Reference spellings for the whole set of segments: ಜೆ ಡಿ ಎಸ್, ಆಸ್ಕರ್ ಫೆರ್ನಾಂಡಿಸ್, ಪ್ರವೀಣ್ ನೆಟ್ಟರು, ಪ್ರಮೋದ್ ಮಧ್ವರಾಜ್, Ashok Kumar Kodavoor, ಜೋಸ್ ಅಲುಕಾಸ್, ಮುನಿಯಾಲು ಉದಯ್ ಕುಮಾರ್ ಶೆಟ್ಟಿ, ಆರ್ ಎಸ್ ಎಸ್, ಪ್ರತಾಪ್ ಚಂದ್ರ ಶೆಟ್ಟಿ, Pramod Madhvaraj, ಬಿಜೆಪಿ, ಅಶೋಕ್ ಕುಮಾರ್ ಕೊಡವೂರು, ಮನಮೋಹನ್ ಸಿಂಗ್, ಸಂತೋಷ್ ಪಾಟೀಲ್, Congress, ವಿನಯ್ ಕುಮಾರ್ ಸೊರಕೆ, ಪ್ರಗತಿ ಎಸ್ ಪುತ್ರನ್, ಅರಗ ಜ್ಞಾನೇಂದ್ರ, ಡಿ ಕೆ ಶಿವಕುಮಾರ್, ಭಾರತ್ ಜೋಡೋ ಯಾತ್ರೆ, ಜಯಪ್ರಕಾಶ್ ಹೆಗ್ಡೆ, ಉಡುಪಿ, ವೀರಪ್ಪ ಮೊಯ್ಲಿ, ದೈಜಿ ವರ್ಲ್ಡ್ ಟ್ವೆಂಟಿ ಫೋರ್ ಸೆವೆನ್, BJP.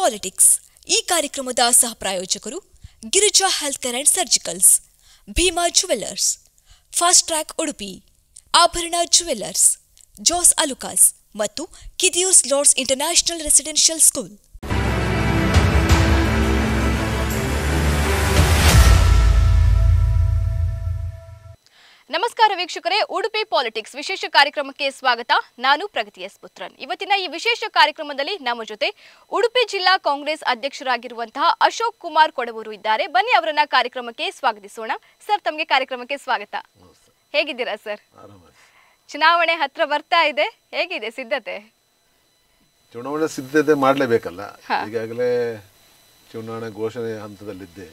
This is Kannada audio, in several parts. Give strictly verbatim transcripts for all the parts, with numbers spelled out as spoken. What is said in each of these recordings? पॉलिटिक्स ಈ ಕಾರ್ಯಕ್ರಮದ ಸಹ ಪ್ರಾಯೋಜಕರು Girija health and surgicals, Bhima jewellers, fast track ಉಡುಪಿ, Abharana jewellers, ಜೋಸ್ ಅಲುಕಾಸ್ ಮತ್ತು ಕಿದಿಯೂಸ್ ಲಾರ್ಡ್ಸ್ ಇಂಟರ್ನ್ಯಾಷನಲ್ ರೆಸಿಡೆನ್ಷಿಯಲ್ ಸ್ಕೂಲ್. ನಮಸ್ಕಾರ ವೀಕ್ಷಕರೇ, ಉಡುಪಿ ಪಾಲಿಟಿಕ್ಸ್ ವಿಶೇಷ ಕಾರ್ಯಕ್ರಮಕ್ಕೆ ಸ್ವಾಗತ. ನಾನು ಪ್ರಗತಿ ಎಸ್ ಪುತ್ರನ್. ಇವತ್ತಿನ ಈ ವಿಶೇಷ ಕಾರ್ಯಕ್ರಮದಲ್ಲಿ ನಮ್ಮ ಜೊತೆ ಉಡುಪಿ ಜಿಲ್ಲಾ ಕಾಂಗ್ರೆಸ್ ಅಧ್ಯಕ್ಷರಾಗಿರುವಂತಹ ಅಶೋಕ್ ಕುಮಾರ್ ಕೊಡವೂರು ಇದ್ದಾರೆ. ಬನ್ನಿ ಅವರನ್ನ ಕಾರ್ಯಕ್ರಮಕ್ಕೆ ಸ್ವಾಗತಿಸೋಣ. ಸರ್, ತಮಗೆ ಕಾರ್ಯಕ್ರಮಕ್ಕೆ ಸ್ವಾಗತ. ಹೇಗಿದ್ದೀರಾ ಸರ್? ಚುನಾವಣೆ ಹತ್ರ ಬರ್ತಾ ಇದೆ, ಹೇಗಿದೆ ಸಿದ್ಧತೆ? ಚುನಾವಣೆ ಸಿದ್ಧತೆ ಮಾಡಲೇಬೇಕಲ್ಲ, ಈಗಾಗಲೇ ಚುನಾವಣೆ ಘೋಷಣೆ ಹಂತದಲ್ಲಿದ್ದೆ.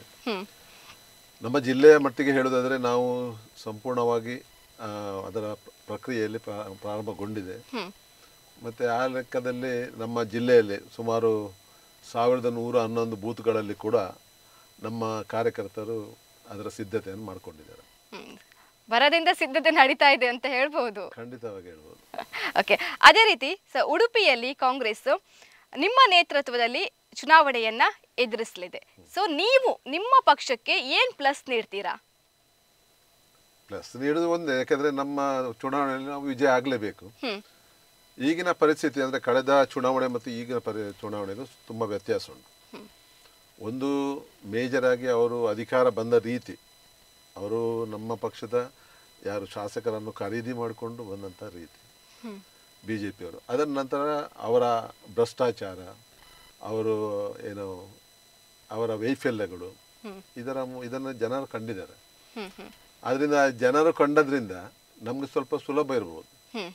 ನಮ್ಮ ಜಿಲ್ಲೆಯ ಮಟ್ಟಿಗೆ ಹೇಳೋದಾದರೆ ನಾವು ಸಂಪೂರ್ಣವಾಗಿ ಅದರ ಪ್ರಕ್ರಿಯೆಯಲ್ಲಿ ಪ್ರಾರಂಭಗೊಂಡಿದೆ. ಮತ್ತು ಆ ಲೆಕ್ಕದಲ್ಲಿ ನಮ್ಮ ಜಿಲ್ಲೆಯಲ್ಲಿ ಸುಮಾರು ಸಾವಿರದ ನೂರ ಹನ್ನೊಂದು ಬೂತ್ಗಳಲ್ಲಿ ಕೂಡ ನಮ್ಮ ಕಾರ್ಯಕರ್ತರು ಅದರ ಸಿದ್ಧತೆಯನ್ನು ಮಾಡಿಕೊಂಡಿದ್ದಾರೆ. ಬರದಿಂದ ಸಿದ್ಧತೆ ನಡೀತಾ ಇದೆ ಅಂತ ಹೇಳ್ಬೋದು, ಖಂಡಿತವಾಗಿ ಹೇಳ್ಬೋದು. ಓಕೆ, ಅದೇ ರೀತಿ ಉಡುಪಿಯಲ್ಲಿ ಕಾಂಗ್ರೆಸ್ ನಿಮ್ಮ ನೇತೃತ್ವದಲ್ಲಿ ಚುನಾವಣೆಯನ್ನ ಎದುರಿಸಲಿದೆ. ಸೊ ನೀವು ನಿಮ್ಮ ಪಕ್ಷಕ್ಕೆ ಏನ್ ಪ್ಲಸ್ ನೀಡ್ತೀರಾ? ಪ್ಲಸ್ ನೀಡೋದು ಒಂದೇ, ಯಾಕಂದ್ರೆ ನಮ್ಮ ಚುನಾವಣೆಯಲ್ಲಿ ನಾವು ವಿಜಯ ಆಗಲೇಬೇಕು. ಈಗಿನ ಪರಿಸ್ಥಿತಿ ಅಂದ್ರೆ ಕಳೆದ ಚುನಾವಣೆ ಮತ್ತು ಈಗಿನ ಪರಿ ಚುನಾವಣೆಗೂ ತುಂಬಾ ವ್ಯತ್ಯಾಸ ಉಂಟು. ಒಂದು ಮೇಜರ್ ಆಗಿ ಅವರು ಅಧಿಕಾರ ಬಂದ ರೀತಿ, ಅವರು ನಮ್ಮ ಪಕ್ಷದ ಯಾರು ಶಾಸಕರನ್ನು ಖರೀದಿ ಮಾಡಿಕೊಂಡು ಬಂದಂಥ ರೀತಿ ಬಿಜೆಪಿಯವರು, ಅದರ ನಂತರ ಅವರ ಭ್ರಷ್ಟಾಚಾರ, ಅವರು ಏನು ಅವರ ವೈಫಲ್ಯಗಳು, ಇದರ ಇದನ್ನು ಜನರು ಕಂಡಿದ್ದಾರೆ. ಅದರಿಂದ ಜನರು ಕಂಡದ್ರಿಂದ ನಮ್ಗೆ ಸ್ವಲ್ಪ ಸುಲಭ ಇರ್ಬೋದು.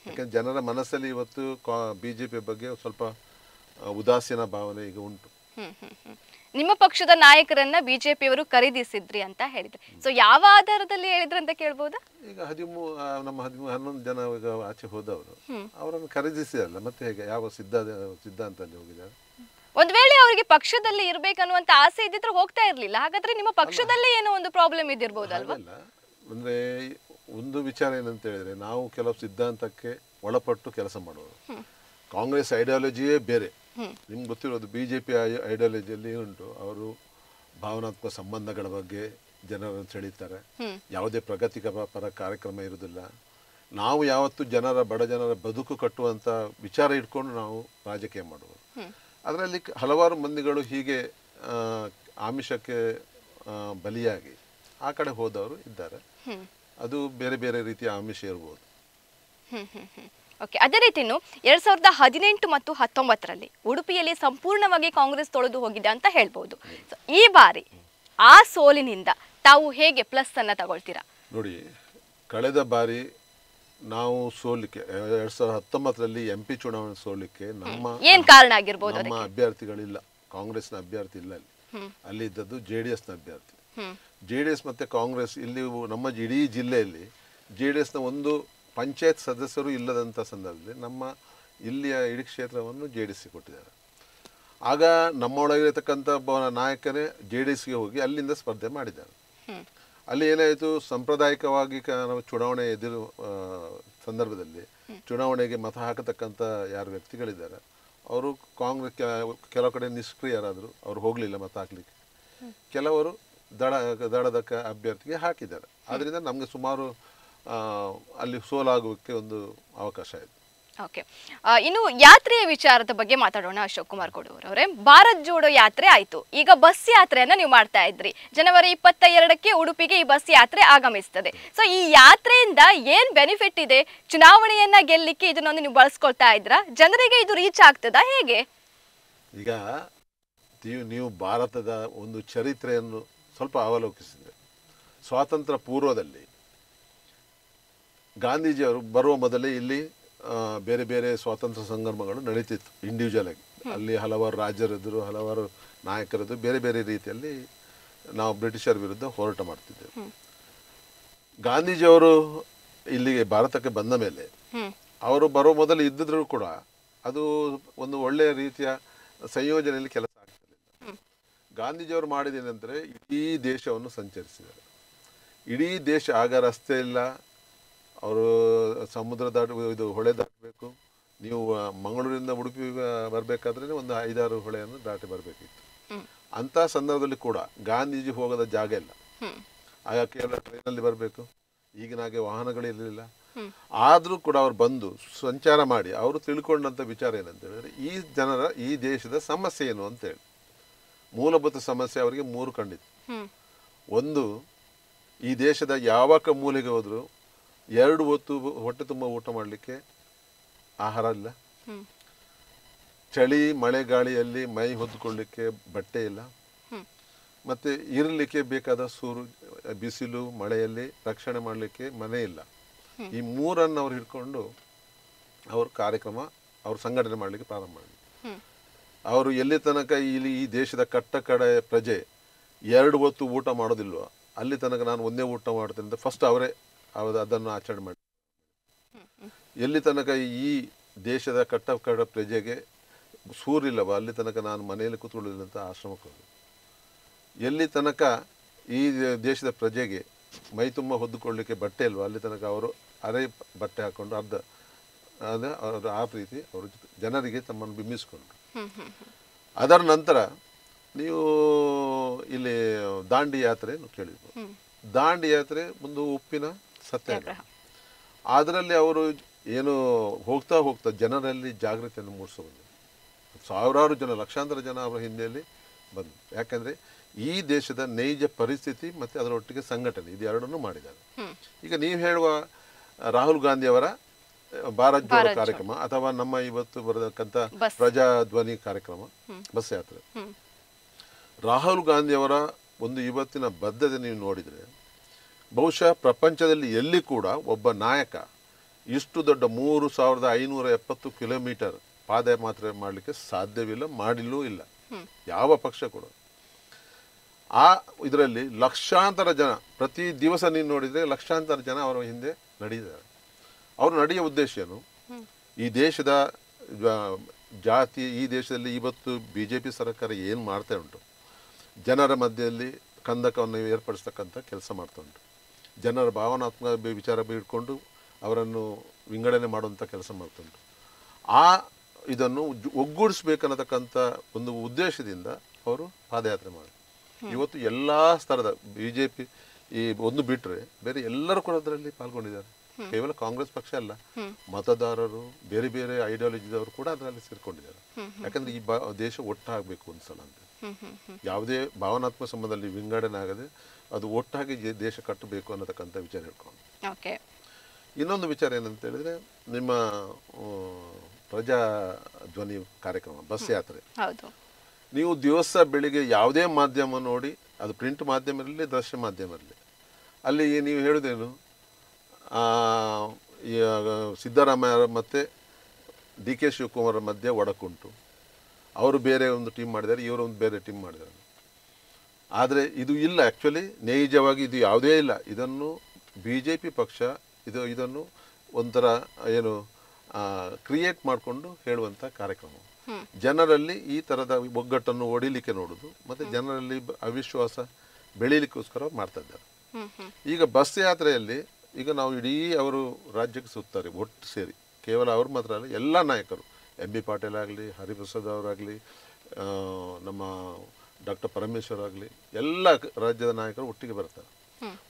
ಯಾಕಂದ್ರೆ ಜನರ ಮನಸ್ಸಲ್ಲಿ ಇವತ್ತು ಬಿಜೆಪಿ ಬಗ್ಗೆ ಸ್ವಲ್ಪ ಉದಾಸೀನ ಭಾವನೆ ಈಗ ಉಂಟು. ನಿಮ್ಮ ಪಕ್ಷದ ನಾಯಕರನ್ನ ಬಿಜೆಪಿಯವರು ಖರೀದಿಸಿದ್ರಿ ಅಂತ ಹೇಳಿದ್ರೆ, ಸೊ ಯಾವ ಆಧಾರದಲ್ಲಿ ಹೇಳಿದ್ರು ಅಂತ ಕೇಳ್ಬೋದಾ? ಈಗ ಹದಿಮೂ ನಮ್ಮ ಹದಿಮೂರು ಹನ್ನೊಂದು ಜನ ಈಗ ಆಚೆ ಹೋದವರು ಅವರನ್ನು ಖರೀದಿಸಿದಲ್ಲ, ಮತ್ತೆ ಹೇಗೆ ಯಾವ ಸಿದ್ಧ ಸಿದ್ಧಾಂತದಲ್ಲಿ ಹೋಗಿದ್ದಾರೆ? ಒಂದ್ ವೇಳೆ ಅವರಿಗೆ ಪಕ್ಷದಲ್ಲಿ ಇರ್ಬೇಕನ್ನುವಂತ ಆಸೆ ಇದ್ದಿದ್ರೆ ಹೋಗ್ತಾ ಇರ್ಲಿಲ್ಲ. ಹಾಗಾದ್ರೆ ನಿಮ್ಮ ಪಕ್ಷದಲ್ಲಿ ಏನೋ ಒಂದು ಪ್ರಾಬ್ಲಮ್ ಇದ್ದಿರ್ಬೋದಲ್ವಾ? ಅಂದ್ರೆ ಒಂದು ವಿಚಾರ ಏನಂತ ಹೇಳಿದ್ರೆ, ನಾವು ಕೆಲವು ಸಿದ್ಧಾಂತಕ್ಕೆ ಒಳಪಟ್ಟು ಕೆಲಸ ಮಾಡೋದು. ಕಾಂಗ್ರೆಸ್ ಐಡಿಯಾಲಜಿಯೇ ಬೇರೆ. ನಿಮ್ಗೆ ಗೊತ್ತಿರೋದು ಬಿಜೆಪಿ ಐಡಿಯಾಲಜಿಯಲ್ಲಿ ಏನುಂಟು, ಅವರು ಭಾವನಾತ್ಮಕ ಸಂಬಂಧಗಳ ಬಗ್ಗೆ ಜನರನ್ನು ಸೆಳೀತಾರೆ, ಯಾವುದೇ ಪ್ರಗತಿಕ ಪರ ಕಾರ್ಯಕ್ರಮ ಇರುವುದಿಲ್ಲ. ನಾವು ಯಾವತ್ತು ಜನರ ಬಡ ಜನರ ಬದುಕು ಕಟ್ಟುವಂತ ವಿಚಾರ ಇಟ್ಕೊಂಡು ನಾವು ರಾಜಕೀಯ ಮಾಡುವುದು. ಅದರಲ್ಲಿ ಹಲವಾರು ಮಂದಿಗಳು ಹೀಗೆ ಆಮಿಷಕ್ಕೆ ಬಲಿಯಾಗಿ ಆ ಕಡೆ ಹೋದವರು ಇದ್ದಾರೆ. ಅದು ಬೇರೆ ಬೇರೆ ರೀತಿಯ ಆಮಿಷ ಇರಬಹುದು. ಓಕೆ, ಅದೇ ರೀತಿ ಇನ್ನು ಎರಡ್ ಸಾವಿರದ ಹದಿನೆಂಟು ಮತ್ತು ಹತ್ತೊಂಬತ್ತರಲ್ಲಿ ಉಡುಪಿಯಲ್ಲಿ ಸಂಪೂರ್ಣವಾಗಿ ಕಾಂಗ್ರೆಸ್ ತೊಳೆದು ಹೋಗಿದೆ ಅಂತ ಹೇಳ್ಬಹುದು. ಈ ಬಾರಿ ಆ ಸೋಲಿನಿಂದ ತಾವು ಹೇಗೆ ಪ್ಲಸ್ ಅನ್ನ ತಗೊಳ್ತೀರಾ? ನೋಡಿ, ಕಳೆದ ಬಾರಿ ನಾವು ಸೋಲಿಕೆ ಎರಡ್ ಸಾವಿರದ ಹತ್ತೊಂಬತ್ತರಲ್ಲಿ ಎಂ ಪಿ ಚುನಾವಣೆ ಸೋಲಿಕ್ಕೆ ನಮ್ಮ ಏನ್ ಕಾರಣ ಆಗಿರ್ಬೋದು? ನಮ್ಮ ಅಭ್ಯರ್ಥಿಗಳಿಲ್ಲ, ಕಾಂಗ್ರೆಸ್ನ ಅಭ್ಯರ್ಥಿ ಇಲ್ಲ. ಅಲ್ಲಿ ಅಲ್ಲಿ ಇದ್ದದ್ದು ಜೆ ಡಿ ಎಸ್ನ ಅಭ್ಯರ್ಥಿ. ಜೆ ಡಿ ಎಸ್ ಮತ್ತೆ ಕಾಂಗ್ರೆಸ್ ಇಲ್ಲಿ ನಮ್ಮ ಇಡೀ ಜಿಲ್ಲೆಯಲ್ಲಿ ಜೆ ಡಿ ಎಸ್ನ ಒಂದು ಪಂಚಾಯತ್ ಸದಸ್ಯರು ಇಲ್ಲದಂಥ ಸಂದರ್ಭದಲ್ಲಿ ನಮ್ಮ ಇಲ್ಲಿಯ ಇಡೀ ಕ್ಷೇತ್ರವನ್ನು ಜೆ ಡಿ ಎಸ್ಗೆ ಕೊಟ್ಟಿದ್ದಾರೆ. ಆಗ ನಮ್ಮೊಳಗಿರತಕ್ಕಂಥ ಒಬ್ಬ ನಾಯಕನೇ ಜೆ ಡಿ ಎಸ್ಗೆ ಹೋಗಿ ಅಲ್ಲಿಂದ ಸ್ಪರ್ಧೆ ಮಾಡಿದ್ದಾರೆ. ಅಲ್ಲಿ ಏನಾಯಿತು, ಸಾಂಪ್ರದಾಯಿಕವಾಗಿ ನಾವು ಚುನಾವಣೆ ಎದುರು ಸಂದರ್ಭದಲ್ಲಿ ಚುನಾವಣೆಗೆ ಮತ ಹಾಕತಕ್ಕಂಥ ಯಾರು ವ್ಯಕ್ತಿಗಳಿದ್ದಾರೆ ಅವರು ಕಾಂಗ್ರೆಸ್ ಕೆಲವು ಕಡೆ ನಿಷ್ಕ್ರಿಯರಾದರು, ಅವರು ಹೋಗಲಿಲ್ಲ ಮತ ಹಾಕಲಿಕ್ಕೆ. ಕೆಲವರು ದಡ ದಡದ ಅಭ್ಯರ್ಥಿಗೆ ಹಾಕಿದ್ದಾರೆ. ಆದ್ದರಿಂದ ನಮಗೆ ಸುಮಾರು ಅಲ್ಲಿ ಸೋಲಾಗೋಕ್ಕೆ ಒಂದು ಅವಕಾಶ ಇದೆ. ಓಕೆ, ಇನ್ನು ಯಾತ್ರೆಯ ವಿಚಾರದ ಬಗ್ಗೆ ಮಾತಾಡೋಣ. ಅಶೋಕ್ ಕುಮಾರ್ ಕೊಡವೂರು ಅವರೇ, ಭಾರತ್ ಜೋಡೋ ಯಾತ್ರೆ ಆಯ್ತು, ಈಗ ಬಸ್ ಯಾತ್ರೆಯನ್ನ ನೀವು ಮಾಡ್ತಾ ಇದ್ರಿ. ಜನವರಿ ಇಪ್ಪತ್ತ ಎರಡಕ್ಕೆ ಉಡುಪಿಗೆ ಈ ಬಸ್ ಯಾತ್ರೆ ಆಗಮಿಸ್ತದೆ. ಸೊ ಈ ಯಾತ್ರೆಯಿಂದ ಏನ್ ಬೆನಿಫಿಟ್ ಇದೆ? ಚುನಾವಣೆಯನ್ನ ಗೆಲ್ಲಿಕ್ಕೆ ಇದನ್ನೊಂದು ನೀವು ಬಳಸ್ಕೊಳ್ತಾ ಇದ್ರ, ಜನರಿಗೆ ಇದು ರೀಚ್ ಆಗ್ತದಾ ಹೇಗೆ? ಈಗ ನೀವು ಭಾರತದ ಒಂದು ಚರಿತ್ರೆಯನ್ನು ಸ್ವಲ್ಪ ಅವಲೋಕಿಸಿದ್ರೆ, ಸ್ವಾತಂತ್ರ್ಯ ಪೂರ್ವದಲ್ಲಿ ಗಾಂಧೀಜಿಯವರು ಬರುವ ಮೊದಲೇ ಇಲ್ಲಿ ಬೇರೆ ಬೇರೆ ಸ್ವಾತಂತ್ರ್ಯ ಸಂಗ್ರಾಮಗಳು ನಡೀತಿತ್ತು ಇಂಡಿವಿಜುವಲ್ ಆಗಿ. ಅಲ್ಲಿ ಹಲವಾರು ರಾಜರಿದ್ದರು, ಹಲವಾರು ನಾಯಕರಿದ್ದರು. ಬೇರೆ ಬೇರೆ ರೀತಿಯಲ್ಲಿ ನಾವು ಬ್ರಿಟಿಷರ ವಿರುದ್ಧ ಹೋರಾಟ ಮಾಡ್ತಿದ್ದೆವು. ಗಾಂಧೀಜಿಯವರು ಇಲ್ಲಿಗೆ ಭಾರತಕ್ಕೆ ಬಂದ ಮೇಲೆ ಅವರು ಬರೋ ಮೊದಲು ಇದ್ದಿದ್ರು ಕೂಡ ಅದು ಒಂದು ಒಳ್ಳೆಯ ರೀತಿಯ ಸಂಯೋಜನೆಯಲ್ಲಿ ಕೆಲಸ ಆಗ್ತಿರಲಿಲ್ಲ. ಗಾಂಧೀಜಿಯವರು ಮಾಡಿದೇನೆಂದರೆ ಇಡೀ ದೇಶವನ್ನು ಸಂಚರಿಸಿದ್ದಾರೆ. ಇಡೀ ದೇಶ, ಆಗ ರಸ್ತೆ ಇಲ್ಲ, ಅವರು ಸಮುದ್ರ ದಾಟ ಇದು ಹೊಳೆ ದಾಟಬೇಕು, ನೀವು ಮಂಗಳೂರಿನಿಂದ ಉಡುಪಿ ಬರಬೇಕಾದ್ರೆ ಒಂದು ಐದಾರು ಹೊಳೆಯನ್ನು ದಾಟಿ ಬರಬೇಕಿತ್ತು. ಅಂತ ಸಂದರ್ಭದಲ್ಲಿ ಕೂಡ ಗಾಂಧೀಜಿ ಹೋಗದ ಜಾಗ ಇಲ್ಲ. ಆಗ ಕೇವಲ ಟ್ರೈನಲ್ಲಿ ಬರಬೇಕು, ಈಗಿನಾಗೆ ವಾಹನಗಳಿರಲಿಲ್ಲ. ಆದರೂ ಕೂಡ ಅವರು ಬಂದು ಸಂಚಾರ ಮಾಡಿ ಅವರು ತಿಳ್ಕೊಂಡಂಥ ವಿಚಾರ ಏನಂತ ಹೇಳಿದ್ರೆ, ಈ ಜನರ ಈ ದೇಶದ ಸಮಸ್ಯೆ ಏನು ಅಂತೇಳಿ ಮೂಲಭೂತ ಸಮಸ್ಯೆ ಅವರಿಗೆ ಮೂರು ಕಂಡಿತ್ತು. ಒಂದು, ಈ ದೇಶದ ಯಾವ ಮೂಲೆಗೆ ಹೋದರೂ ಎರಡು ಹೊತ್ತು ಹೊಟ್ಟೆ ತುಂಬ ಊಟ ಮಾಡಲಿಕ್ಕೆ ಆಹಾರ ಇಲ್ಲ. ಚಳಿ ಮಳೆ ಗಾಳಿಯಲ್ಲಿ ಮೈ ಹೊದ್ಕೊಳ್ಳಿಕ್ಕೆ ಬಟ್ಟೆ ಇಲ್ಲ. ಮತ್ತು ಇರಲಿಕ್ಕೆ ಬೇಕಾದ ಸೂರು ಬಿಸಿಲು ಮಳೆಯಲ್ಲಿ ರಕ್ಷಣೆ ಮಾಡಲಿಕ್ಕೆ ಮನೆ ಇಲ್ಲ. ಈ ಮೂರನ್ನು ಅವ್ರು ಹಿಡ್ಕೊಂಡು ಅವ್ರ ಕಾರ್ಯಕ್ರಮ ಅವ್ರು ಸಂಘಟನೆ ಮಾಡಲಿಕ್ಕೆ ಪ್ರಾರಂಭ ಮಾಡಿದ್ರು. ಅವರು ಎಲ್ಲಿ ತನಕ ಇಲ್ಲಿ ಈ ದೇಶದ ಕಟ್ಟ ಕಡೆ ಪ್ರಜೆ ಎರಡು ಹೊತ್ತು ಊಟ ಮಾಡೋದಿಲ್ವೋ ಅಲ್ಲಿ ತನಕ ನಾನು ಒಂದೇ ಊಟ ಮಾಡ್ತೀನಿ ಅಂತ ಫಸ್ಟ್ ಅವರೇ ಅವ್ರು ಅದನ್ನು ಆಚರಣೆ ಮಾಡಿ. ಎಲ್ಲಿ ತನಕ ಈ ದೇಶದ ಕಟ್ಟ ಕಡ ಪ್ರಜೆಗೆ ಸೂರಿಲ್ಲವ ಅಲ್ಲಿ ತನಕ ನಾನು ಮನೆಯಲ್ಲಿ ಕೂತ್ಕೊಳ್ಳೋದಿಲ್ಲ ಅಂತ ಆಶ್ರಮಕ್ಕೆ ಹೋದರು. ಎಲ್ಲಿ ತನಕ ಈ ದೇಶದ ಪ್ರಜೆಗೆ ಮೈ ತುಂಬ ಹೊದ್ದುಕೊಳ್ಳಲಿಕ್ಕೆ ಬಟ್ಟೆ ಇಲ್ವ ಅಲ್ಲಿ ತನಕ ಅವರು ಅರೆ ಬಟ್ಟೆ ಹಾಕ್ಕೊಂಡು ಅರ್ಧ ಅಂದರೆ ಅವರು ಆ ರೀತಿ ಅವರು ಜನರಿಗೆ ತಮ್ಮನ್ನು ಬಿಂಬಿಸ್ಕೊಂಡ್ರು. ಅದರ ನಂತರ ನೀವು ಇಲ್ಲಿ ದಾಂಡಿ ಯಾತ್ರೆ ಕೇಳಿದ್ಬೋದು. ದಾಂಡಿ ಯಾತ್ರೆ ಒಂದು ಉಪ್ಪಿನ ಸತ್ಯಾಗ್ರಹ. ಅದರಲ್ಲಿ ಅವರು ಏನು ಹೋಗ್ತಾ ಹೋಗ್ತಾ ಜನರಲ್ಲಿ ಜಾಗೃತಿಯನ್ನು ಮೂಡಿಸಬಹುದು. ಸಾವಿರಾರು ಜನ ಲಕ್ಷಾಂತರ ಜನ ಅವರ ಹಿಂದೆಯಲ್ಲಿ ಬಂದರು. ಯಾಕೆಂದರೆ ಈ ದೇಶದ ನೈಜ ಪರಿಸ್ಥಿತಿ ಮತ್ತು ಅದರೊಟ್ಟಿಗೆ ಸಂಘಟನೆ ಇದೆರಡನ್ನೂ ಮಾಡಿದ್ದಾರೆ. ಈಗ ನೀವು ಹೇಳುವ ರಾಹುಲ್ ಗಾಂಧಿಯವರ ಭಾರತ್ ಜೋಡೋ ಕಾರ್ಯಕ್ರಮ ಅಥವಾ ನಮ್ಮ ಇವತ್ತು ಬರತಕ್ಕಂಥ ಪ್ರಜಾ ಧ್ವನಿ ಕಾರ್ಯಕ್ರಮ ಬಸ್ ಯಾತ್ರೆ, ರಾಹುಲ್ ಗಾಂಧಿಯವರ ಒಂದು ಇವತ್ತಿನ ಬದ್ಧತೆ ನೀವು ನೋಡಿದರೆ ಬಹುಶಃ ಪ್ರಪಂಚದಲ್ಲಿ ಎಲ್ಲಿ ಕೂಡ ಒಬ್ಬ ನಾಯಕ ಇಷ್ಟು ದೊಡ್ಡ ಮೂರು ಸಾವಿರದ ಐನೂರ ಎಪ್ಪತ್ತು ಕಿಲೋಮೀಟರ್ ಪಾದಯಾತ್ರೆ ಮಾಡಲಿಕ್ಕೆ ಸಾಧ್ಯವಿಲ್ಲ, ಮಾಡಿಲ್ಲೂ ಇಲ್ಲ ಯಾವ ಪಕ್ಷ ಕೂಡ. ಆ ಇದರಲ್ಲಿ ಲಕ್ಷಾಂತರ ಜನ ಪ್ರತಿ ದಿವಸ ನೀವು ನೋಡಿದರೆ ಲಕ್ಷಾಂತರ ಜನ ಅವರ ಹಿಂದೆ ನಡೆಯಿದ್ದಾರೆ. ಅವರು ನಡೆಯುವ ಉದ್ದೇಶನು ಈ ದೇಶದ ಜಾತಿ, ಈ ದೇಶದಲ್ಲಿ ಇವತ್ತು ಬಿ ಜೆ ಪಿ ಸರ್ಕಾರ ಏನು ಮಾಡ್ತಾ ಉಂಟು, ಜನರ ಮಧ್ಯೆಯಲ್ಲಿ ಕಂದಕವನ್ನು ಏರ್ಪಡಿಸ್ತಕ್ಕಂಥ ಕೆಲಸ ಮಾಡ್ತಾ ಉಂಟು. ಜನರ ಭಾವನಾತ್ಮಕ ವಿಚಾರ ಬಿಟ್ಕೊಂಡು ಅವರನ್ನು ವಿಂಗಡಣೆ ಮಾಡುವಂಥ ಕೆಲಸ ಮಾಡ್ತಾ ಉಂಟು. ಆ ಇದನ್ನು ಒಗ್ಗೂಡಿಸ್ಬೇಕನ್ನತಕ್ಕಂಥ ಒಂದು ಉದ್ದೇಶದಿಂದ ಅವರು ಪಾದಯಾತ್ರೆ ಮಾಡಿದರು. ಇವತ್ತು ಎಲ್ಲ ಸ್ತರದ ಬಿ ಜೆ ಪಿ ಈ ಒಂದು ಬಿಟ್ಟರೆ ಬೇರೆ ಎಲ್ಲರೂ ಕೂಡ ಅದರಲ್ಲಿ ಪಾಲ್ಗೊಂಡಿದ್ದಾರೆ. ಕೇವಲ ಕಾಂಗ್ರೆಸ್ ಪಕ್ಷ ಅಲ್ಲ, ಮತದಾರರು ಬೇರೆ ಬೇರೆ ಐಡಿಯಾಲಜಿದವರು ಕೂಡ ಅದರಲ್ಲಿ ಸೇರ್ಕೊಂಡಿದ್ದಾರೆ. ಯಾಕಂದ್ರೆ ಈ ಬಾ ದೇಶ ಒಟ್ಟಾಗಬೇಕು ಒಂದ್ಸಲ ಅಂತ, ಯಾವುದೇ ಭಾವನಾತ್ಮಕ ಸಂಬಂಧದಲ್ಲಿ ವಿಂಗಡಣೆ ಆಗದೆ ಅದು ಒಟ್ಟಾಗಿ ದೇಶ ಕಟ್ಟಬೇಕು ಅನ್ನತಕ್ಕಂಥ ವಿಚಾರ ಹೇಳ್ಕೊಂಡು. ಇನ್ನೊಂದು ವಿಚಾರ ಏನಂತ ಹೇಳಿದ್ರೆ, ನಿಮ್ಮ ಪ್ರಜಾ ಧ್ವನಿ ಕಾರ್ಯಕ್ರಮ ಬಸ್ ಯಾತ್ರೆ, ನೀವು ದಿವಸ ಬೆಳಿಗ್ಗೆ ಯಾವುದೇ ಮಾಧ್ಯಮ ನೋಡಿ, ಅದು ಪ್ರಿಂಟ್ ಮಾಧ್ಯಮ ಇರಲಿ ದೃಶ್ಯ ಮಾಧ್ಯಮ ಇರಲಿ, ಅಲ್ಲಿ ನೀವು ಹೇಳೋದೇನು, ಸಿದ್ದರಾಮಯ್ಯ ಮತ್ತು ಡಿ ಕೆ ಶಿವಕುಮಾರ್ ಮಧ್ಯೆ ಒಡಕುಂಟು, ಅವರು ಬೇರೆ ಒಂದು ಟೀಮ್ ಮಾಡಿದ್ದಾರೆ, ಇವರು ಒಂದು ಬೇರೆ ಟೀಮ್ ಮಾಡಿದ್ದಾರೆ. ಆದರೆ ಇದು ಇಲ್ಲ, ಆ್ಯಕ್ಚುಲಿ ನೈಜವಾಗಿ ಇದು ಯಾವುದೇ ಇಲ್ಲ. ಇದನ್ನು ಬಿ ಜೆ ಪಿ ಪಕ್ಷ ಇದು ಇದನ್ನು ಒಂಥರ ಏನು ಕ್ರಿಯೇಟ್ ಮಾಡಿಕೊಂಡು ಹೇಳುವಂಥ ಕಾರ್ಯಕ್ರಮ. ಜನರಲ್ಲಿ ಈ ಥರದ ಒಗ್ಗಟ್ಟನ್ನು ಒಡಿಲಿಕ್ಕೆ ನೋಡೋದು ಮತ್ತು ಜನರಲ್ಲಿ ಅವಿಶ್ವಾಸ ಬೆಳೀಲಿಕ್ಕೋಸ್ಕರ ಮಾಡ್ತಾ ಇದ್ದಾರೆ. ಈಗ ಬಸ್ ಯಾತ್ರೆಯಲ್ಲಿ ಈಗ ನಾವು ಇಡೀ ಅವರು ರಾಜ್ಯಕ್ಕೆ ಸುತ್ತಾರೆ ಒಟ್ಟು ಸೇರಿ, ಕೇವಲ ಅವರು ಮಾತ್ರ ಅಲ್ಲ, ಎಲ್ಲ ನಾಯಕರು ಎಂ ಬಿ ಪಾಟೀಲ್ ಆಗಲಿ, ಹರಿಪ್ರಸಾದ್ ಅವರಾಗಲಿ, ನಮ್ಮ ಡಾಕ್ಟರ್ ಪರಮೇಶ್ವರ್ ಆಗಲಿ, ಎಲ್ಲ ರಾಜ್ಯದ ನಾಯಕರು ಒಟ್ಟಿಗೆ ಬರ್ತಾರೆ.